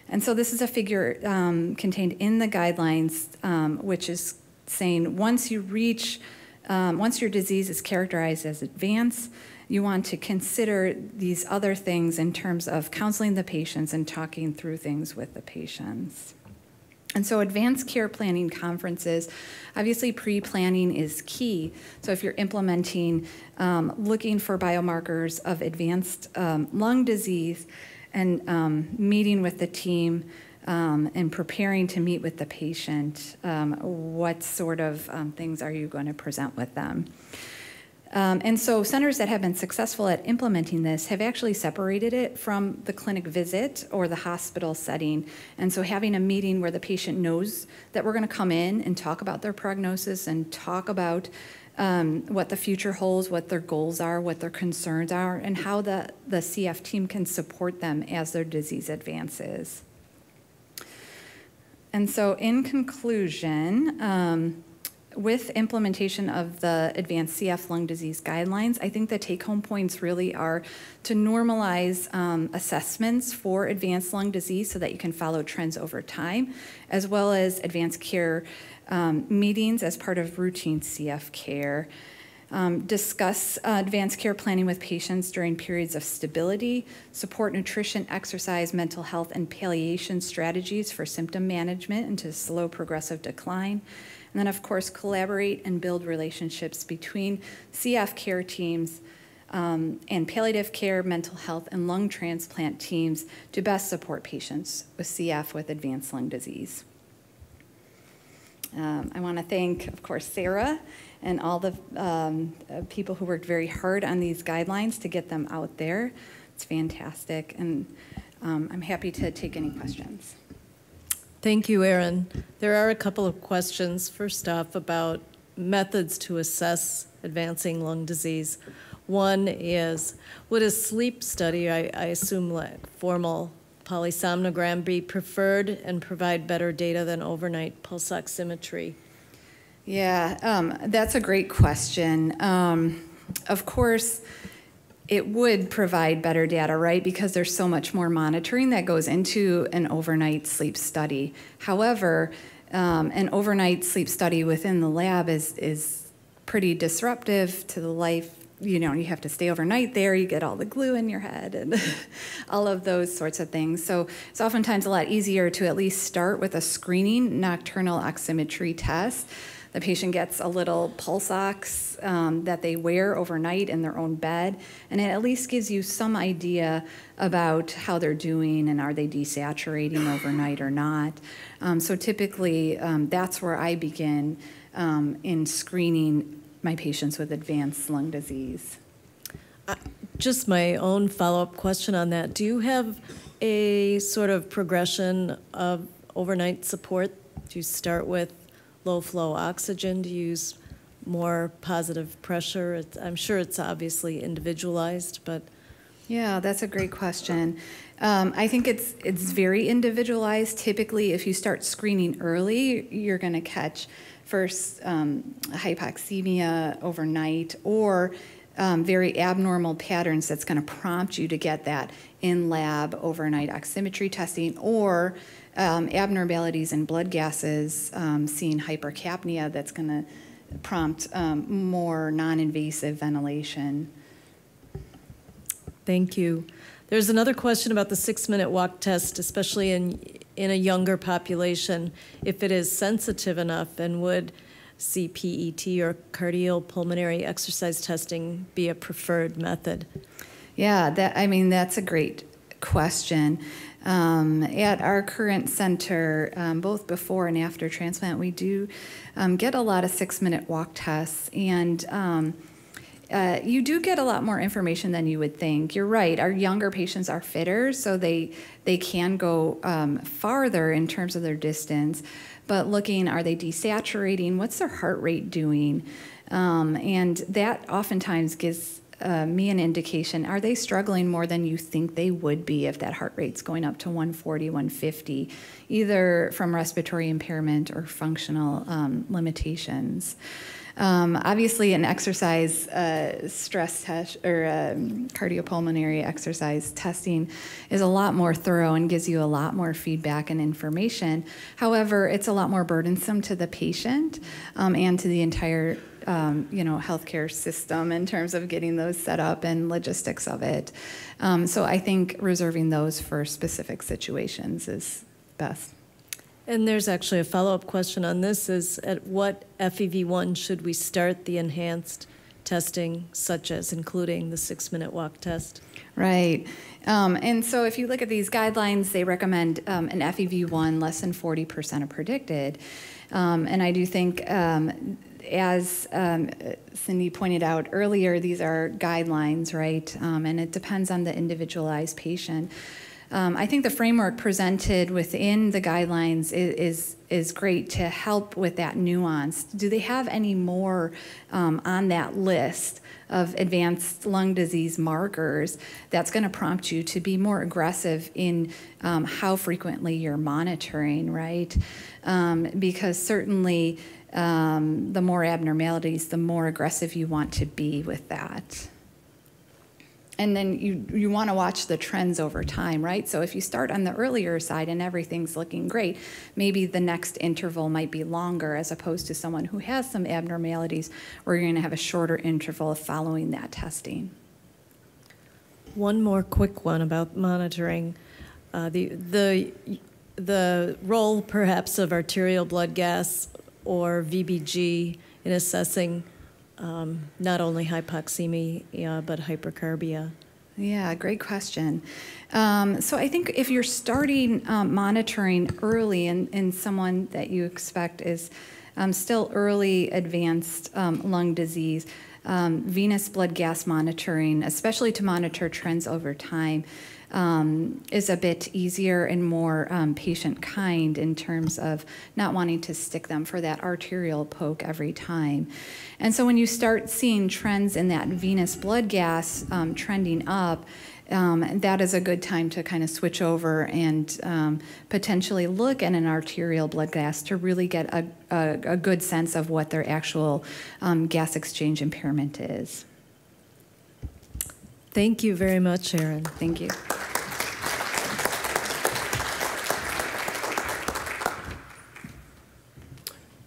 And so this is a figure um, contained in the guidelines, um, which is saying once you reach Um, once your disease is characterized as advanced, you want to consider these other things in terms of counseling the patients and talking through things with the patients. And so advanced care planning conferences, obviously pre-planning is key. So if you're implementing, um, looking for biomarkers of advanced um, lung disease and um, meeting with the team, Um, and preparing to meet with the patient, um, what sort of um, things are you going to present with them? Um, and so centers that have been successful at implementing this have actually separated it from the clinic visit or the hospital setting. And so having a meeting where the patient knows that we're going to come in and talk about their prognosis and talk about Um, what the future holds, what their goals are, what their concerns are, and how the, the C F team can support them as their disease advances. And so in conclusion, um, with implementation of the advanced C F lung disease guidelines, I think the take-home points really are to normalize um, assessments for advanced lung disease so that you can follow trends over time, as well as advanced care um, meetings as part of routine C F care. Um, discuss uh, advanced care planning with patients during periods of stability, support nutrition, exercise, mental health, and palliation strategies for symptom management and to slow progressive decline. And then, of course, collaborate and build relationships between C F care teams um, and palliative care, mental health, and lung transplant teams to best support patients with C F with advanced lung disease. Um, I want to thank, of course, Sarah and all the um, people who worked very hard on these guidelines to get them out there. It's fantastic, and um, I'm happy to take any questions. Thank you, Erin. There are a couple of questions, first off, about methods to assess advancing lung disease. One is, would a sleep study, I, I assume like formal polysomnogram, be preferred and provide better data than overnight pulse oximetry? Yeah, um, that's a great question. Um, of course, it would provide better data, right? Because there's so much more monitoring that goes into an overnight sleep study. However, um, an overnight sleep study within the lab is, is pretty disruptive to the life. You know, you have to stay overnight there, you get all the glue in your head and all of those sorts of things. So it's oftentimes a lot easier to at least start with a screening nocturnal oximetry test. The patient gets a little pulse ox um, that they wear overnight in their own bed, and it at least gives you some idea about how they're doing and are they desaturating overnight or not. Um, so typically, um, that's where I begin um, in screening my patients with advanced lung disease. Uh, just my own follow-up question on that. Do you have a sort of progression of overnight support? Do you start with low-flow oxygen? Do you use more positive pressure? It's, I'm sure it's obviously individualized, but... Yeah, that's a great question. Um, I think it's, it's very individualized. Typically, if you start screening early, you're going to catch first um, hypoxemia overnight or um, very abnormal patterns that's going to prompt you to get that in-lab overnight oximetry testing or um, abnormalities in blood gases, um, seeing hypercapnia that's going to prompt um, more non-invasive ventilation. Thank you. There's another question about the six-minute walk test, especially in, in a younger population, if it is sensitive enough, and would C P E T or cardiopulmonary exercise testing be a preferred method? Yeah, that, I mean, that's a great question. Um, at our current center, um, both before and after transplant, we do um, get a lot of six-minute walk tests, and um, Uh, you do get a lot more information than you would think. You're right. Our younger patients are fitter, so they they can go um, farther in terms of their distance. But looking, are they desaturating? What's their heart rate doing? Um, and that oftentimes gives uh, me an indication. Are they struggling more than you think they would be if that heart rate's going up to one forty, one fifty, either from respiratory impairment or functional um, limitations? Um, obviously, an exercise uh, stress test or um, cardiopulmonary exercise testing is a lot more thorough and gives you a lot more feedback and information. However, it's a lot more burdensome to the patient um, and to the entire um, you know, healthcare system in terms of getting those set up and logistics of it. Um, so I think reserving those for specific situations is best. And there's actually a follow-up question on this, is at what F E V one should we start the enhanced testing, such as including the six-minute walk test? Right. Um, and so if you look at these guidelines, they recommend um, an F E V one less than forty percent of predicted. Um, and I do think, um, as um, Cindy pointed out earlier, these are guidelines, right? Um, and it depends on the individualized patient. Um, I think the framework presented within the guidelines is, is, is great to help with that nuance. Do they have any more um, on that list of advanced lung disease markers that's going to prompt you to be more aggressive in um, how frequently you're monitoring, right? Um, because certainly um, the more abnormalities, the more aggressive you want to be with that. And then you, you want to watch the trends over time, right? So if you start on the earlier side and everything's looking great, maybe the next interval might be longer as opposed to someone who has some abnormalities where you're going to have a shorter interval following that testing. One more quick one about monitoring. Uh, the, the, the role perhaps of arterial blood gas or V B G in assessing Um, not only hypoxemia, but hypercarbia? Yeah, great question. Um, so I think if you're starting um, monitoring early in, in someone that you expect is um, still early advanced um, lung disease, um, venous blood gas monitoring, especially to monitor trends over time, um, is a bit easier and more um, patient kind in terms of not wanting to stick them for that arterial poke every time. And so when you start seeing trends in that venous blood gas um, trending up, Um, that is a good time to kind of switch over and um, potentially look at an arterial blood gas to really get a, a, a good sense of what their actual um, gas exchange impairment is. Thank you very much, Erin. Thank you.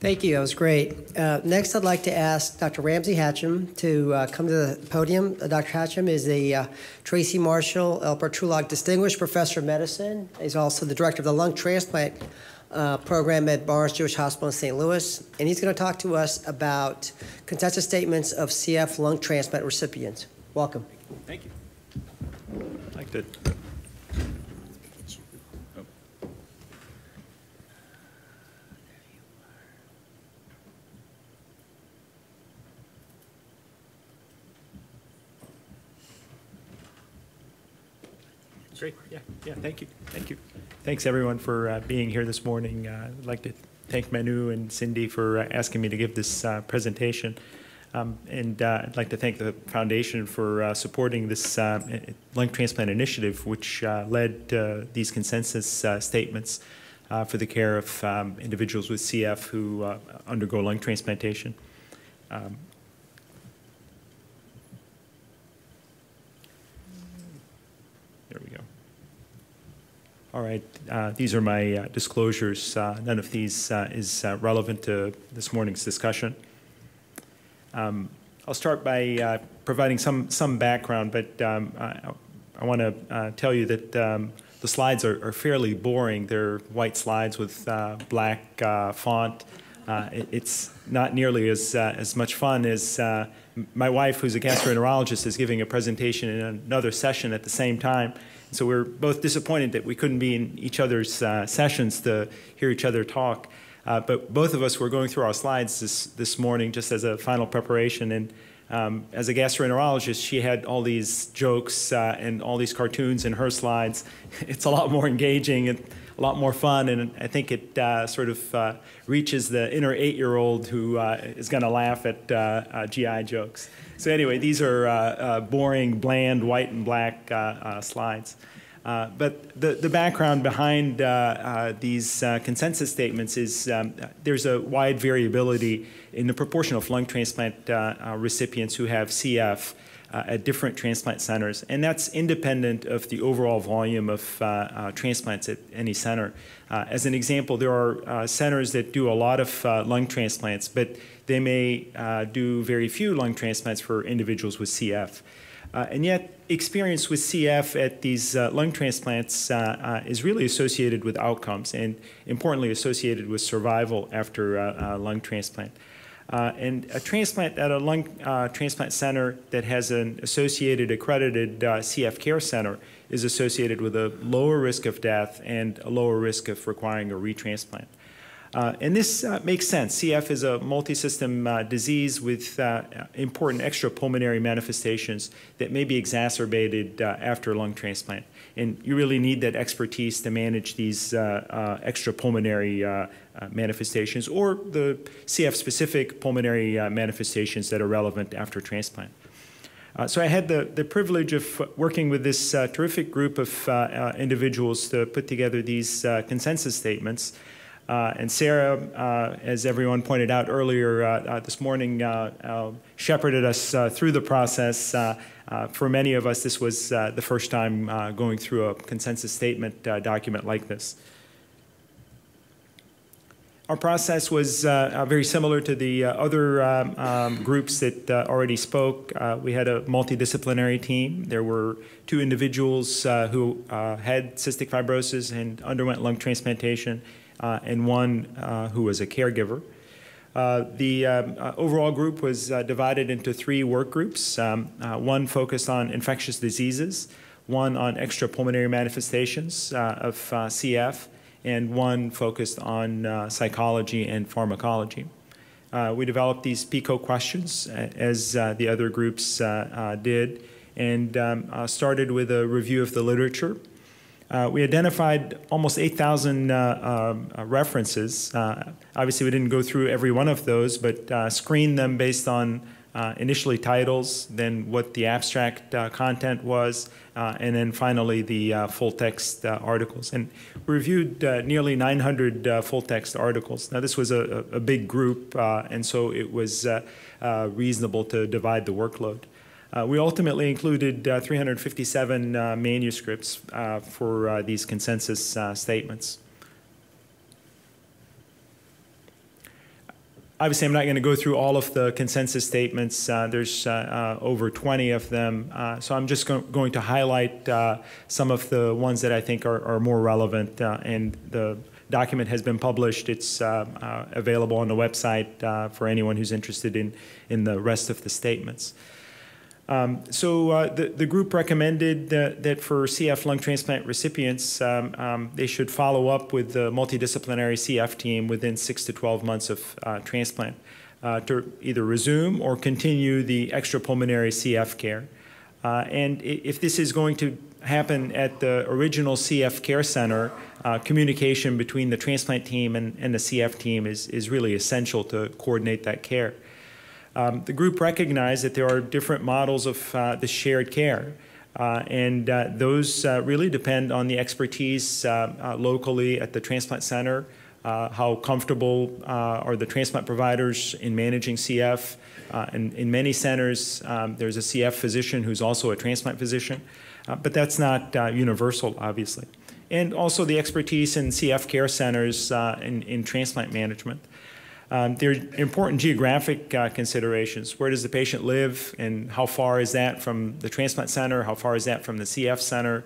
Thank you. That was great. Uh, next, I'd like to ask Doctor Ramsey Hatcham to uh, come to the podium. Uh, Doctor Hatcham is the uh, Tracy Marshall Elbert Trulock Distinguished Professor of Medicine. He's also the director of the lung transplant uh, program at Barnes Jewish Hospital in Saint Louis. And he's going to talk to us about consensus statements of C F lung transplant recipients. Welcome. Thank you. I'd like to Great. Yeah. Yeah. Thank you. Thank you. Thanks, everyone, for uh, being here this morning. Uh, I'd like to thank Manu and Cindy for uh, asking me to give this uh, presentation. Um, and uh, I'd like to thank the Foundation for uh, supporting this uh, lung transplant initiative, which uh, led uh, these consensus uh, statements uh, for the care of um, individuals with C F who uh, undergo lung transplantation. Um, there we go. All right, uh, these are my uh, disclosures. Uh, none of these uh, is uh, relevant to this morning's discussion. Um, I'll start by uh, providing some, some background, but um, I, I want to uh, tell you that um, the slides are, are fairly boring. They're white slides with uh, black uh, font. Uh, it, it's not nearly as, uh, as much fun as uh, my wife, who's a gastroenterologist, is giving a presentation in another session at the same time. So we're both disappointed that we couldn't be in each other's uh, sessions to hear each other talk. Uh, but both of us were going through our slides this, this morning just as a final preparation. And um, as a gastroenterologist, she had all these jokes uh, and all these cartoons in her slides. It's a lot more engaging and a lot more fun. And I think it uh, sort of uh, reaches the inner eight-year-old who uh, is going to laugh at uh, uh, G I jokes. So anyway, these are uh, uh, boring, bland, white and black uh, uh, slides. Uh, but the, the background behind uh, uh, these uh, consensus statements is um, there's a wide variability in the proportion of lung transplant uh, uh, recipients who have C F uh, at different transplant centers. And that's independent of the overall volume of uh, uh, transplants at any center. Uh, as an example, there are uh, centers that do a lot of uh, lung transplants, but they may uh, do very few lung transplants for individuals with C F. Uh, and yet, experience with C F at these uh, lung transplants uh, uh, is really associated with outcomes and, importantly, associated with survival after uh, uh, lung transplant. Uh, and a transplant at a lung uh, transplant center that has an associated accredited uh, C F care center is associated with a lower risk of death and a lower risk of requiring a retransplant. Uh, and this uh, makes sense. C F is a multisystem uh, disease with uh, important extrapulmonary manifestations that may be exacerbated uh, after lung transplant. And you really need that expertise to manage these uh, uh, extrapulmonary uh, uh, manifestations or the C F-specific pulmonary uh, manifestations that are relevant after transplant. Uh, so I had the, the privilege of working with this uh, terrific group of uh, uh, individuals to put together these uh, consensus statements. Uh, and Sarah, uh, as everyone pointed out earlier uh, uh, this morning, uh, uh, shepherded us uh, through the process. Uh, uh, for many of us, this was uh, the first time uh, going through a consensus statement uh, document like this. Our process was uh, very similar to the uh, other um, um, groups that uh, already spoke. Uh, we had a multidisciplinary team. There were two individuals uh, who uh, had cystic fibrosis and underwent lung transplantation. Uh, and one uh, who was a caregiver. Uh, the um, uh, overall group was uh, divided into three work groups. Um, uh, one focused on infectious diseases, one on extrapulmonary manifestations uh, of uh, C F, and one focused on uh, psychology and pharmacology. Uh, we developed these PICO questions, as uh, the other groups uh, uh, did, and um, uh, started with a review of the literature. Uh, we identified almost eight thousand uh, uh, references. Uh, obviously, we didn't go through every one of those, but uh, screened them based on uh, initially titles, then what the abstract uh, content was, uh, and then finally the uh, full-text uh, articles. And we reviewed uh, nearly nine hundred uh, full-text articles. Now, this was a, a big group, uh, and so it was uh, uh, reasonable to divide the workload. Uh, we ultimately included uh, three hundred fifty-seven uh, manuscripts uh, for uh, these consensus uh, statements. Obviously, I'm not going to go through all of the consensus statements. Uh, there's uh, uh, over twenty of them. Uh, so I'm just go going to highlight uh, some of the ones that I think are, are more relevant. Uh, and the document has been published. It's uh, uh, available on the website uh, for anyone who's interested in, in the rest of the statements. Um, so uh, the, the group recommended uh, that for C F lung transplant recipients, um, um, they should follow up with the multidisciplinary C F team within six to twelve months of uh, transplant uh, to either resume or continue the extrapulmonary C F care. Uh, and if this is going to happen at the original C F care center, uh, communication between the transplant team and, and the C F team is, is really essential to coordinate that care. Um, the group recognized that there are different models of uh, the shared care, uh, and uh, those uh, really depend on the expertise uh, uh, locally at the transplant center, uh, how comfortable uh, are the transplant providers in managing C F. Uh, and in many centers, um, there's a C F physician who's also a transplant physician, uh, but that's not uh, universal, obviously. And also the expertise in C F care centers uh, in, in transplant management. Um, there are important geographic uh, considerations. Where does the patient live, and how far is that from the transplant center? How far is that from the C F center?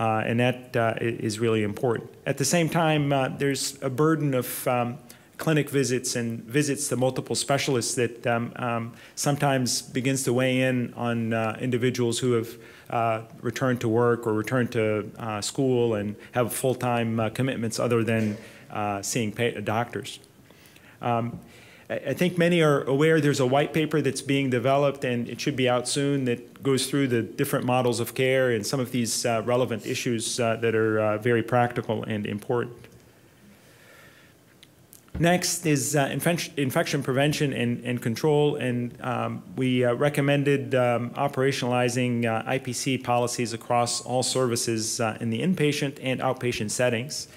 Uh, and that uh, is really important. At the same time, uh, there's a burden of um, clinic visits and visits to multiple specialists that um, um, sometimes begins to weigh in on uh, individuals who have uh, returned to work or returned to uh, school and have full-time uh, commitments other than uh, seeing pa- doctors. Um, I think many are aware there's a white paper that's being developed, and it should be out soon, that goes through the different models of care and some of these uh, relevant issues uh, that are uh, very practical and important. Next is uh, infection, infection prevention and, and control, and um, we uh, recommended um, operationalizing uh, I P C policies across all services uh, in the inpatient and outpatient settings.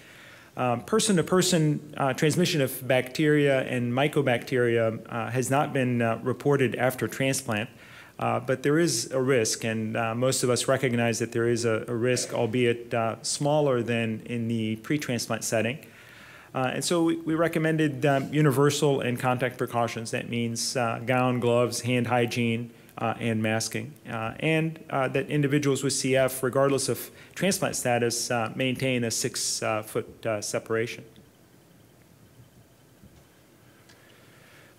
Person-to-person uh, uh, transmission of bacteria and mycobacteria uh, has not been uh, reported after transplant, uh, but there is a risk, and uh, most of us recognize that there is a, a risk, albeit uh, smaller than in the pre-transplant setting. Uh, and so we, we recommended um, universal and contact precautions. That means uh, gown, gloves, hand hygiene, Uh, and masking, uh, and uh, that individuals with C F, regardless of transplant status, uh, maintain a six-foot uh, uh, separation.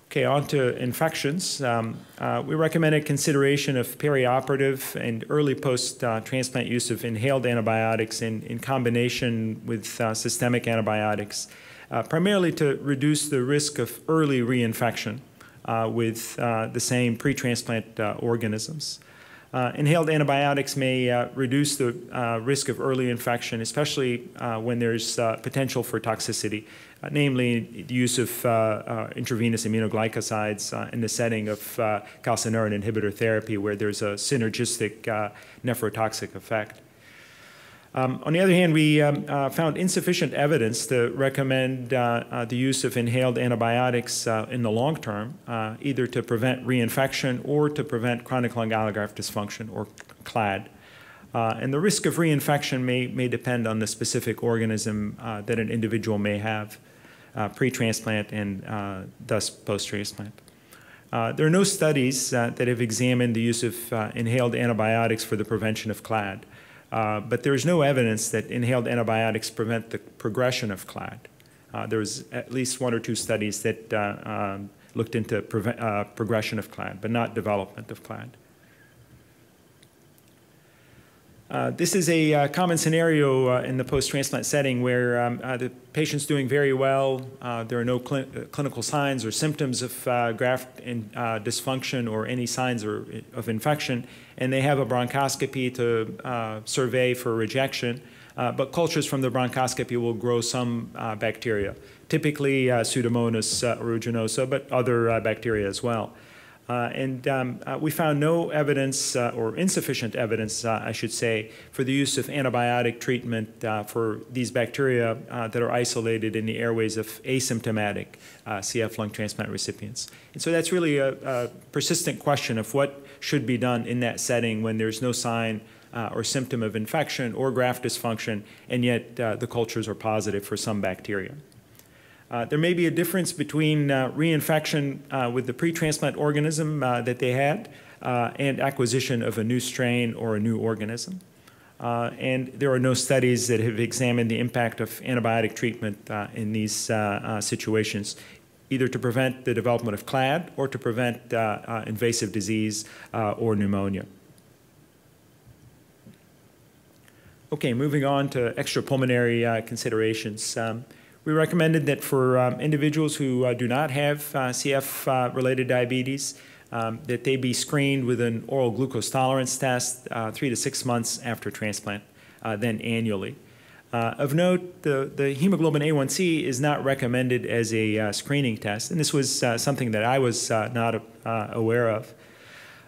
Okay, on to infections. Um, uh, we recommended consideration of perioperative and early post-transplant uh, use of inhaled antibiotics in, in combination with uh, systemic antibiotics, uh, primarily to reduce the risk of early reinfection Uh, with uh, the same pre-transplant uh, organisms. Uh, inhaled antibiotics may uh, reduce the uh, risk of early infection, especially uh, when there's uh, potential for toxicity, uh, namely the use of uh, uh, intravenous aminoglycosides uh, in the setting of uh, calcineurin inhibitor therapy, where there's a synergistic uh, nephrotoxic effect. Um, on the other hand, we um, uh, found insufficient evidence to recommend uh, uh, the use of inhaled antibiotics uh, in the long term, uh, either to prevent reinfection or to prevent chronic lung allograft dysfunction, or CLAD. Uh, and the risk of reinfection may, may depend on the specific organism uh, that an individual may have uh, pre-transplant and uh, thus post-transplant. Uh, there are no studies uh, that have examined the use of uh, inhaled antibiotics for the prevention of CLAD. Uh, but there is no evidence that inhaled antibiotics prevent the progression of CLAD. Uh, there was at least one or two studies that uh, uh, looked into uh, progression of CLAD, but not development of CLAD. Uh, this is a uh, common scenario uh, in the post-transplant setting where um, uh, the patient's doing very well. Uh, there are no cl clinical signs or symptoms of uh, graft in, uh, dysfunction or any signs or, of infection, and they have a bronchoscopy to uh, survey for rejection. Uh, but cultures from the bronchoscopy will grow some uh, bacteria, typically uh, Pseudomonas uh, aeruginosa, but other uh, bacteria as well. Uh, and um, uh, we found no evidence, uh, or insufficient evidence, uh, I should say, for the use of antibiotic treatment uh, for these bacteria uh, that are isolated in the airways of asymptomatic uh, C F lung transplant recipients. And so that's really a, a persistent question of what should be done in that setting when there's no sign uh, or symptom of infection or graft dysfunction, and yet uh, the cultures are positive for some bacteria. Uh, there may be a difference between uh, reinfection uh, with the pre-transplant organism uh, that they had uh, and acquisition of a new strain or a new organism. Uh, and there are no studies that have examined the impact of antibiotic treatment uh, in these uh, uh, situations, either to prevent the development of C L A D or to prevent uh, uh, invasive disease uh, or pneumonia. Okay, moving on to extrapulmonary uh, considerations. Um, We recommended that for um, individuals who uh, do not have uh, C F-related uh, diabetes, um, that they be screened with an oral glucose tolerance test uh, three to six months after transplant, uh, then annually. Uh, of note, the, the hemoglobin A one C is not recommended as a uh, screening test, and this was uh, something that I was uh, not uh, aware of.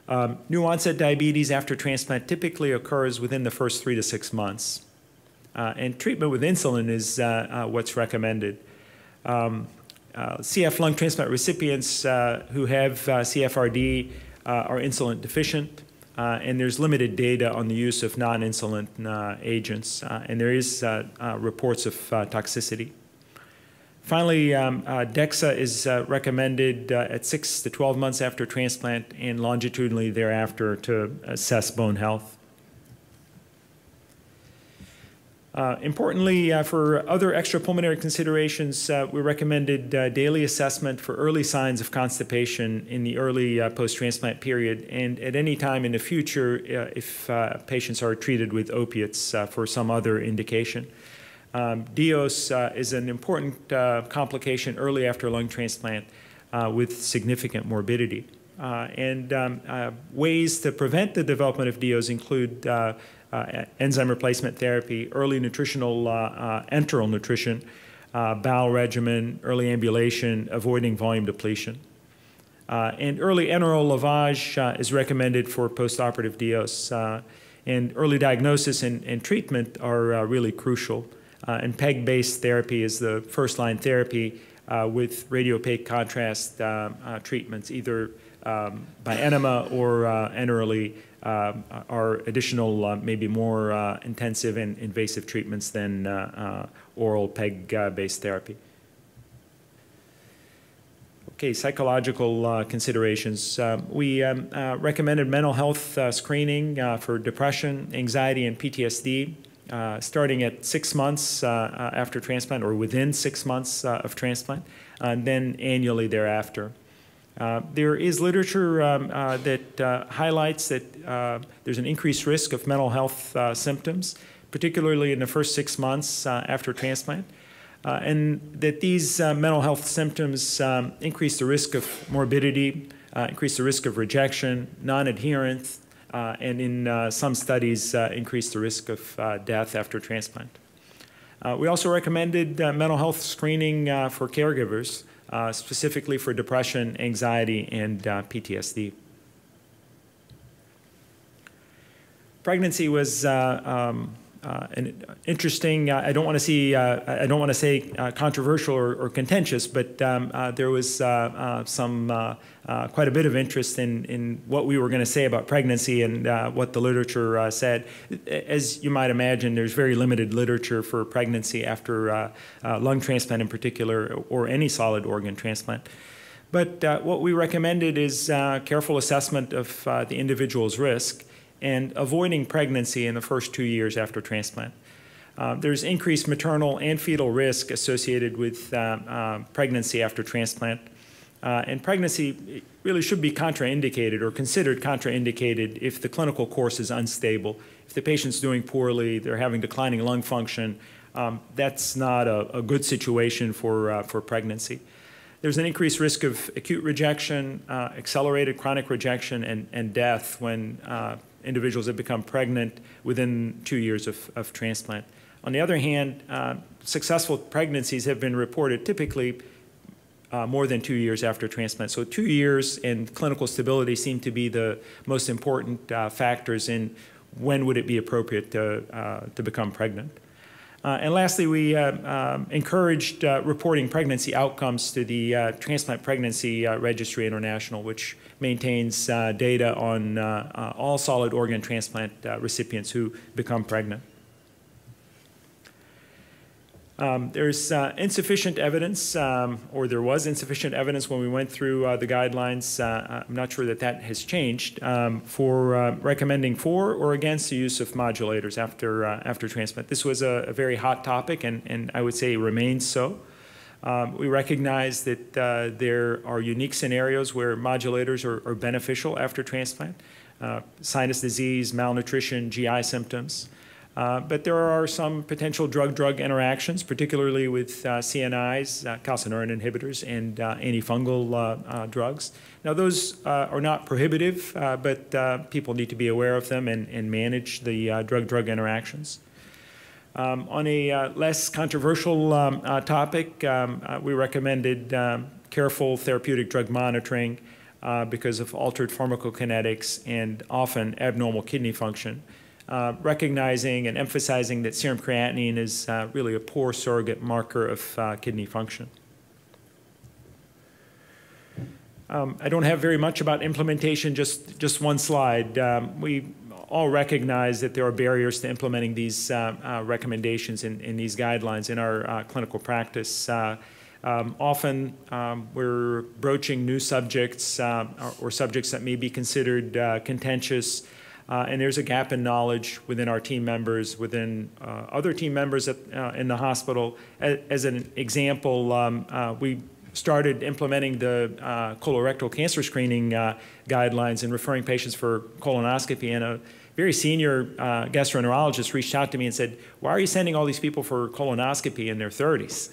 Um, new onset diabetes after transplant typically occurs within the first three to six months. Uh, and treatment with insulin is uh, uh, what's recommended. Um, uh, C F lung transplant recipients uh, who have uh, C F R D uh, are insulin deficient, uh, and there's limited data on the use of non-insulin uh, agents, uh, and there is uh, uh, reports of uh, toxicity. Finally, um, uh, DEXA is uh, recommended uh, at six to twelve months after transplant and longitudinally thereafter to assess bone health. Uh, importantly, uh, for other extrapulmonary considerations, uh, we recommended uh, daily assessment for early signs of constipation in the early uh, post-transplant period, and at any time in the future uh, if uh, patients are treated with opiates uh, for some other indication. Um, DIOS uh, is an important uh, complication early after lung transplant uh, with significant morbidity. Uh, and um, uh, ways to prevent the development of DIOS include uh, Uh, enzyme replacement therapy, early nutritional, uh, uh, enteral nutrition, uh, bowel regimen, early ambulation, avoiding volume depletion. Uh, and early enteral lavage uh, is recommended for postoperative DIOS. Uh, and early diagnosis and, and treatment are uh, really crucial. Uh, and PEG-based therapy is the first-line therapy uh, with radiopaque contrast uh, uh, treatments, either um, by enema or uh, enterally. Uh, are additional, uh, maybe more uh, intensive and invasive treatments than uh, uh, oral PEG-based uh, therapy. Okay, psychological uh, considerations. Uh, we um, uh, recommended mental health uh, screening uh, for depression, anxiety, and P T S D, uh, starting at six months uh, after transplant or within six months uh, of transplant, uh, and then annually thereafter. Uh, there is literature um, uh, that uh, highlights that uh, there's an increased risk of mental health uh, symptoms, particularly in the first six months uh, after transplant, uh, and that these uh, mental health symptoms um, increase the risk of morbidity, uh, increase the risk of rejection, non-adherence, uh, and in uh, some studies uh, increase the risk of uh, death after transplant. Uh, we also recommended uh, mental health screening uh, for caregivers, Uh, specifically for depression, anxiety, and uh, P T S D. Pregnancy was uh, um, uh, an interesting. Uh, I don't want to see. Uh, I don't want to say uh, controversial or, or contentious, but um, uh, there was uh, uh, some uh, uh, quite a bit of interest in in what we were going to say about pregnancy and uh, what the literature uh, said. As you might imagine, there's very limited literature for pregnancy after uh, uh, lung transplant in particular, or any solid organ transplant. But uh, what we recommended is uh, careful assessment of uh, the individual's risk and avoiding pregnancy in the first two years after transplant. Uh, there's increased maternal and fetal risk associated with uh, uh, pregnancy after transplant. Uh, and pregnancy really should be contraindicated or considered contraindicated if the clinical course is unstable, if the patient's doing poorly, they're having declining lung function, um, that's not a, a good situation for, uh, for pregnancy. There's an increased risk of acute rejection, uh, accelerated chronic rejection, and, and death when uh, individuals have become pregnant within two years of, of transplant. On the other hand, uh, successful pregnancies have been reported typically uh, more than two years after transplant. So two years and clinical stability seem to be the most important uh, factors in when would it be appropriate to, uh, to become pregnant. Uh, and lastly, we uh, um, encouraged uh, reporting pregnancy outcomes to the uh, Transplant Pregnancy uh, Registry International, which maintains uh, data on uh, uh, all solid organ transplant uh, recipients who become pregnant. Um, there's uh, insufficient evidence, um, or there was insufficient evidence when we went through uh, the guidelines. Uh, I'm not sure that that has changed um, for uh, recommending for or against the use of modulators after uh, after transplant. This was a, a very hot topic, and, and I would say remains so. Um, we recognize that uh, there are unique scenarios where modulators are, are beneficial after transplant: uh, sinus disease, malnutrition, G I symptoms. Uh, but there are some potential drug-drug interactions, particularly with uh, C N Is, uh, calcineurin inhibitors, and uh, antifungal uh, uh, drugs. Now, those uh, are not prohibitive, uh, but uh, people need to be aware of them and, and manage the drug-drug uh, interactions. Um, on a uh, less controversial um, uh, topic, um, uh, we recommended um, careful therapeutic drug monitoring uh, because of altered pharmacokinetics and often abnormal kidney function. Uh, recognizing and emphasizing that serum creatinine is uh, really a poor surrogate marker of uh, kidney function. Um, I don't have very much about implementation, just, just one slide. Um, we all recognize that there are barriers to implementing these uh, uh, recommendations in, in these guidelines in our uh, clinical practice. Uh, Um, often um, we're broaching new subjects uh, or, or subjects that may be considered uh, contentious, uh, and there's a gap in knowledge within our team members, within uh, other team members at, uh, in the hospital. As, as an example, um, uh, we started implementing the uh, colorectal cancer screening uh, guidelines and referring patients for colonoscopy, and a very senior uh, gastroenterologist reached out to me and said, "Why are you sending all these people for colonoscopy in their thirties?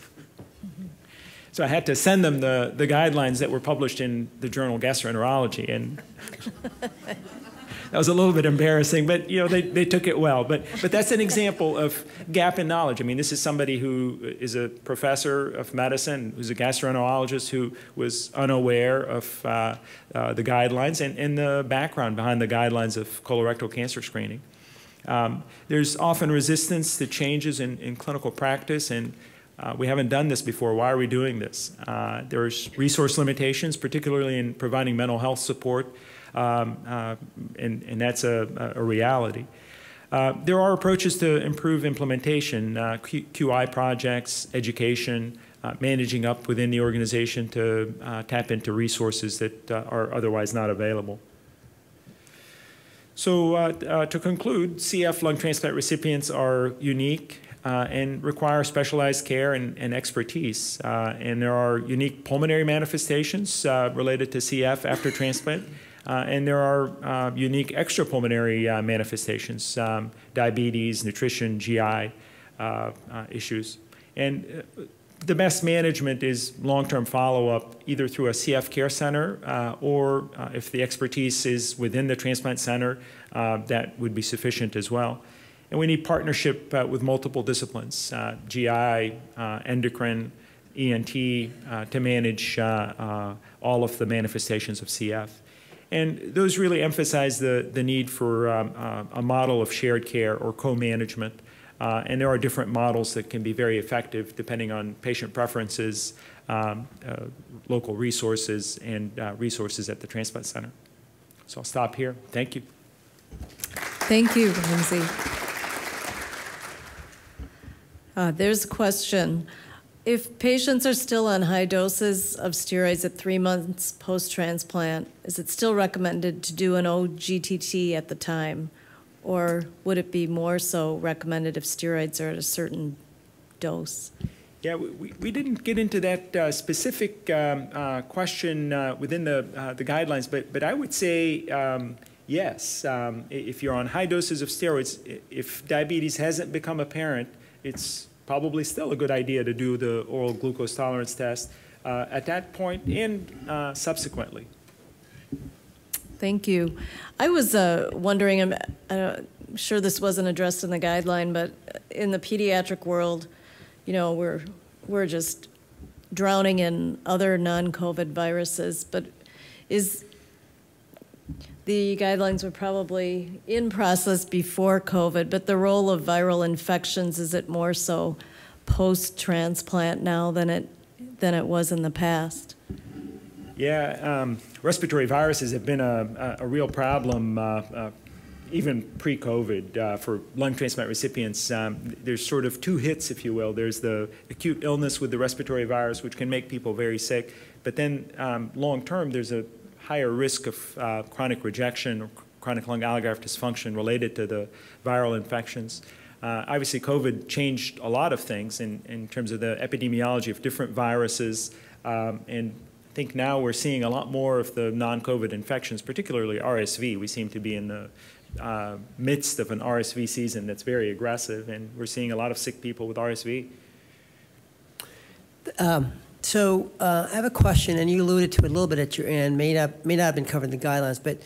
So I had to send them the, the guidelines that were published in the journal Gastroenterology, and that was a little bit embarrassing, but you know, they, they took it well. But, but that's an example of gap in knowledge. I mean, this is somebody who is a professor of medicine, who's a gastroenterologist, who was unaware of uh, uh, the guidelines and, and the background behind the guidelines of colorectal cancer screening. Um, there's often resistance to changes in, in clinical practice, and Uh, we haven't done this before. Why are we doing this? Uh, there's resource limitations, particularly in providing mental health support, um, uh, and, and that's a, a reality. Uh, there are approaches to improve implementation, uh, Q I projects, education, uh, managing up within the organization to uh, tap into resources that uh, are otherwise not available. So uh, uh, to conclude, C F lung transplant recipients are unique Uh, and require specialized care and, and expertise. Uh, and there are unique pulmonary manifestations uh, related to C F after transplant, uh, and there are uh, unique extrapulmonary uh, manifestations, um, diabetes, nutrition, G I uh, uh, issues. And uh, the best management is long-term follow-up, either through a C F care center uh, or uh, if the expertise is within the transplant center, uh, that would be sufficient as well. And we need partnership uh, with multiple disciplines, uh, G I, uh, endocrine, E N T, uh, to manage uh, uh, all of the manifestations of C F. And those really emphasize the, the need for um, uh, a model of shared care or co-management. Uh, and there are different models that can be very effective depending on patient preferences, um, uh, local resources, and uh, resources at the transplant center. So I'll stop here. Thank you. Thank you, Lindsay. Uh, there's a question. If patients are still on high doses of steroids at three months post-transplant, is it still recommended to do an O G T T at the time? Or would it be more so recommended if steroids are at a certain dose? Yeah, we, we didn't get into that uh, specific um, uh, question uh, within the, uh, the guidelines, but, but I would say um, yes, um, if you're on high doses of steroids, if diabetes hasn't become apparent, it's probably still a good idea to do the oral glucose tolerance test uh, at that point and uh, subsequently. Thank you. I was uh, wondering, I'm, I'm sure this wasn't addressed in the guideline, but in the pediatric world, you know, we're, we're just drowning in other non-COVID viruses, but is the guidelines were probably in process before COVID, but the role of viral infections, is it more so post-transplant now than it, than it was in the past? Yeah, um, respiratory viruses have been a, a, a real problem uh, uh, even pre-COVID uh, for lung transplant recipients. Um, there's sort of two hits, if you will. There's the acute illness with the respiratory virus, which can make people very sick, but then um, long-term, there's a higher risk of uh, chronic rejection or chronic lung allograft dysfunction related to the viral infections. Uh, obviously, COVID changed a lot of things in, in terms of the epidemiology of different viruses, um, and I think now we're seeing a lot more of the non-COVID infections, particularly R S V. We seem to be in the uh, midst of an R S V season that's very aggressive, and we're seeing a lot of sick people with R S V. Um. So uh, I have a question, and you alluded to it a little bit at your end, may not, may not have been covered in the guidelines, but,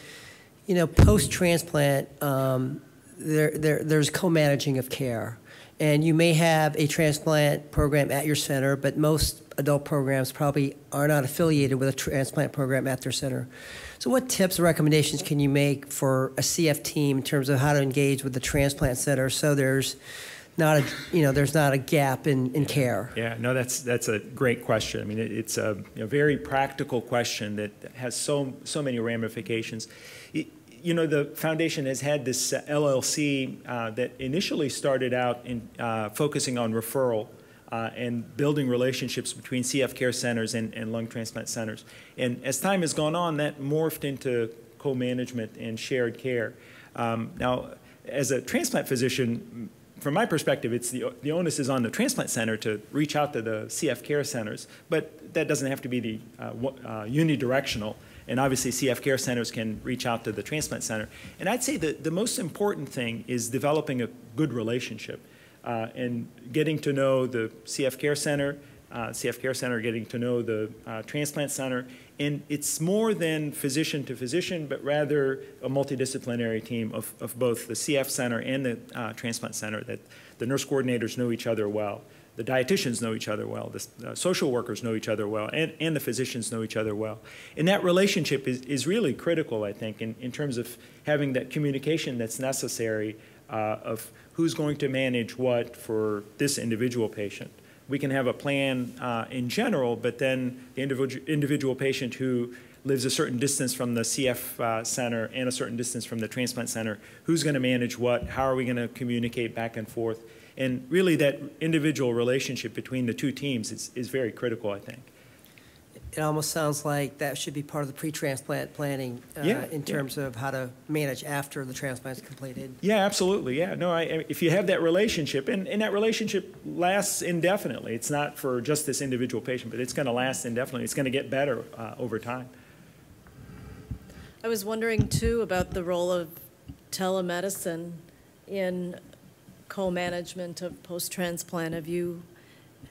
you know, post-transplant, um, there, there, there's co-managing of care. And you may have a transplant program at your center, but most adult programs probably are not affiliated with a transplant program at their center. So what tips or recommendations can you make for a C F team in terms of how to engage with the transplant center so there's not a, you know, there's not a gap in, in care? Yeah, no, that's, that's a great question. I mean, it, it's a you know, very practical question that has so, so many ramifications. It, you know, the foundation has had this uh, L L C uh, that initially started out in uh, focusing on referral uh, and building relationships between C F care centers and, and lung transplant centers. And as time has gone on, that morphed into co-management and shared care. Um, now, as a transplant physician, from my perspective, it's the, the onus is on the transplant center to reach out to the C F care centers, but that doesn't have to be the uh, uh, unidirectional, and obviously C F care centers can reach out to the transplant center. And I'd say that the most important thing is developing a good relationship uh, and getting to know the C F care center, uh, C F care center getting to know the uh, transplant center, and it's more than physician to physician, but rather a multidisciplinary team of, of both the C F center and the uh, transplant center, that the nurse coordinators know each other well, the dietitians know each other well, the uh, social workers know each other well, and, and the physicians know each other well. And that relationship is, is really critical, I think, in, in terms of having that communication that's necessary uh, of who's going to manage what for this individual patient. We can have a plan uh, in general, but then the individual individual patient who lives a certain distance from the C F uh, center and a certain distance from the transplant center, who's going to manage what, how are we going to communicate back and forth, and really that individual relationship between the two teams is, is very critical, I think. It almost sounds like that should be part of the pre-transplant planning uh, yeah, in terms yeah. of how to manage after the transplant's completed. Yeah, absolutely. Yeah, no, I, if you have that relationship, and, and that relationship lasts indefinitely. It's not for just this individual patient, but it's going to last indefinitely. It's going to get better uh, over time. I was wondering, too, about the role of telemedicine in co-management of post-transplant. Have you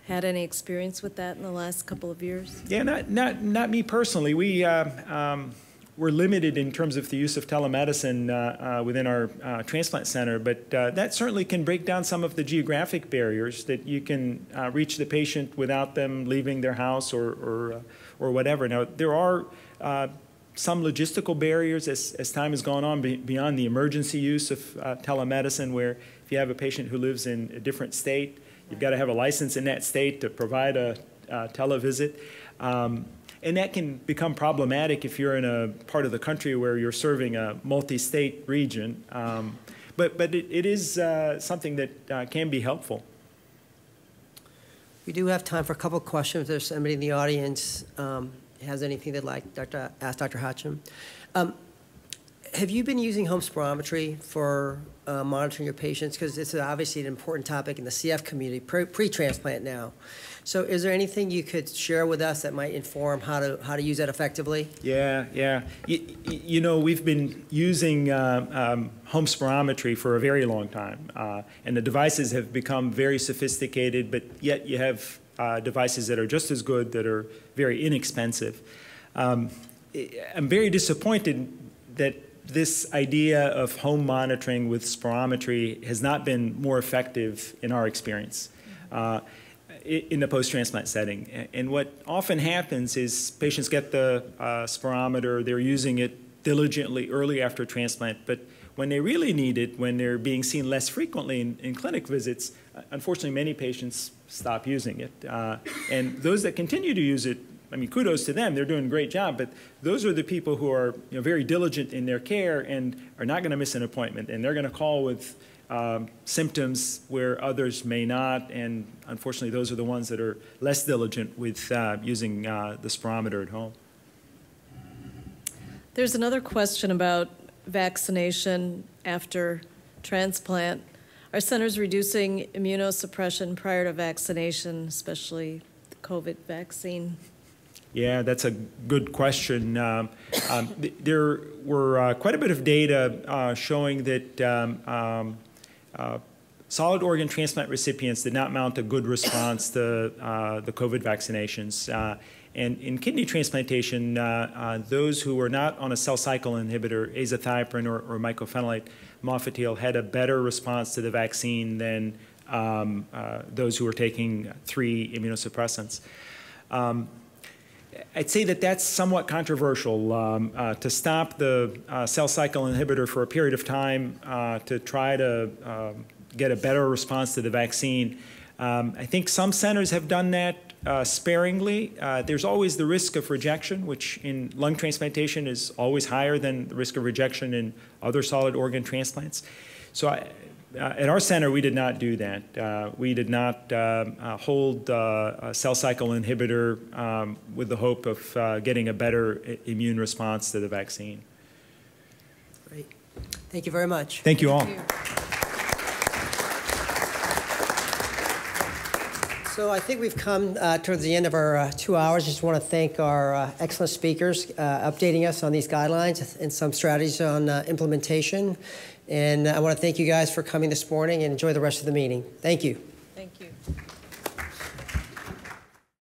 had any experience with that in the last couple of years? Yeah, not not not me personally. We uh, um, were limited in terms of the use of telemedicine uh, uh, within our uh, transplant center, but uh, that certainly can break down some of the geographic barriers that you can uh, reach the patient without them leaving their house or or, uh, or whatever. Now there are uh, some logistical barriers as as time has gone on be, beyond the emergency use of uh, telemedicine, where if you have a patient who lives in a different state, you've got to have a license in that state to provide a uh, televisit. Um, and that can become problematic if you're in a part of the country where you're serving a multi-state region. Um, but but it, it is uh, something that uh, can be helpful. We do have time for a couple of questions. If there's somebody in the audience um, has anything they'd like to ask Doctor Hotcham. Um, have you been using home spirometry for uh, monitoring your patients? Because it's obviously an important topic in the C F community, pre-transplant now. So is there anything you could share with us that might inform how to, how to use that effectively? Yeah, yeah. You, you know, we've been using uh, um, home spirometry for a very long time, uh, and the devices have become very sophisticated, but yet you have uh, devices that are just as good that are very inexpensive. Um, I'm very disappointed that this idea of home monitoring with spirometry has not been more effective in our experience uh, in the post-transplant setting. And what often happens is patients get the uh, spirometer, they're using it diligently early after transplant, but when they really need it, when they're being seen less frequently in, in clinic visits, unfortunately many patients stop using it. Uh, and those that continue to use it, I mean, kudos to them. They're doing a great job, but those are the people who are you know, very diligent in their care and are not going to miss an appointment, and they're going to call with um, symptoms where others may not, and unfortunately, those are the ones that are less diligent with uh, using uh, the spirometer at home. There's another question about vaccination after transplant. Are centers reducing immunosuppression prior to vaccination, especially the COVID vaccine? Yeah, that's a good question. Um, um, th there were uh, quite a bit of data uh, showing that um, um, uh, solid organ transplant recipients did not mount a good response to uh, the COVID vaccinations. Uh, and in kidney transplantation, uh, uh, those who were not on a cell cycle inhibitor, azathioprine or, or mycophenolate mofetil, had a better response to the vaccine than um, uh, those who were taking three immunosuppressants. Um, I'd say that that's somewhat controversial. Um, uh, to stop the uh, cell cycle inhibitor for a period of time uh, to try to uh, get a better response to the vaccine, um, I think some centers have done that uh, sparingly. Uh, there's always the risk of rejection, which in lung transplantation is always higher than the risk of rejection in other solid organ transplants. So I, Uh, at our center, we did not do that. Uh, we did not uh, uh, hold uh, a cell cycle inhibitor um, with the hope of uh, getting a better immune response to the vaccine. Great. Thank you very much. Thank you all. Thank you. So I think we've come uh, towards the end of our uh, two hours. Just want to thank our uh, excellent speakers uh, updating us on these guidelines and some strategies on uh, implementation. And I want to thank you guys for coming this morning and enjoy the rest of the meeting. Thank you.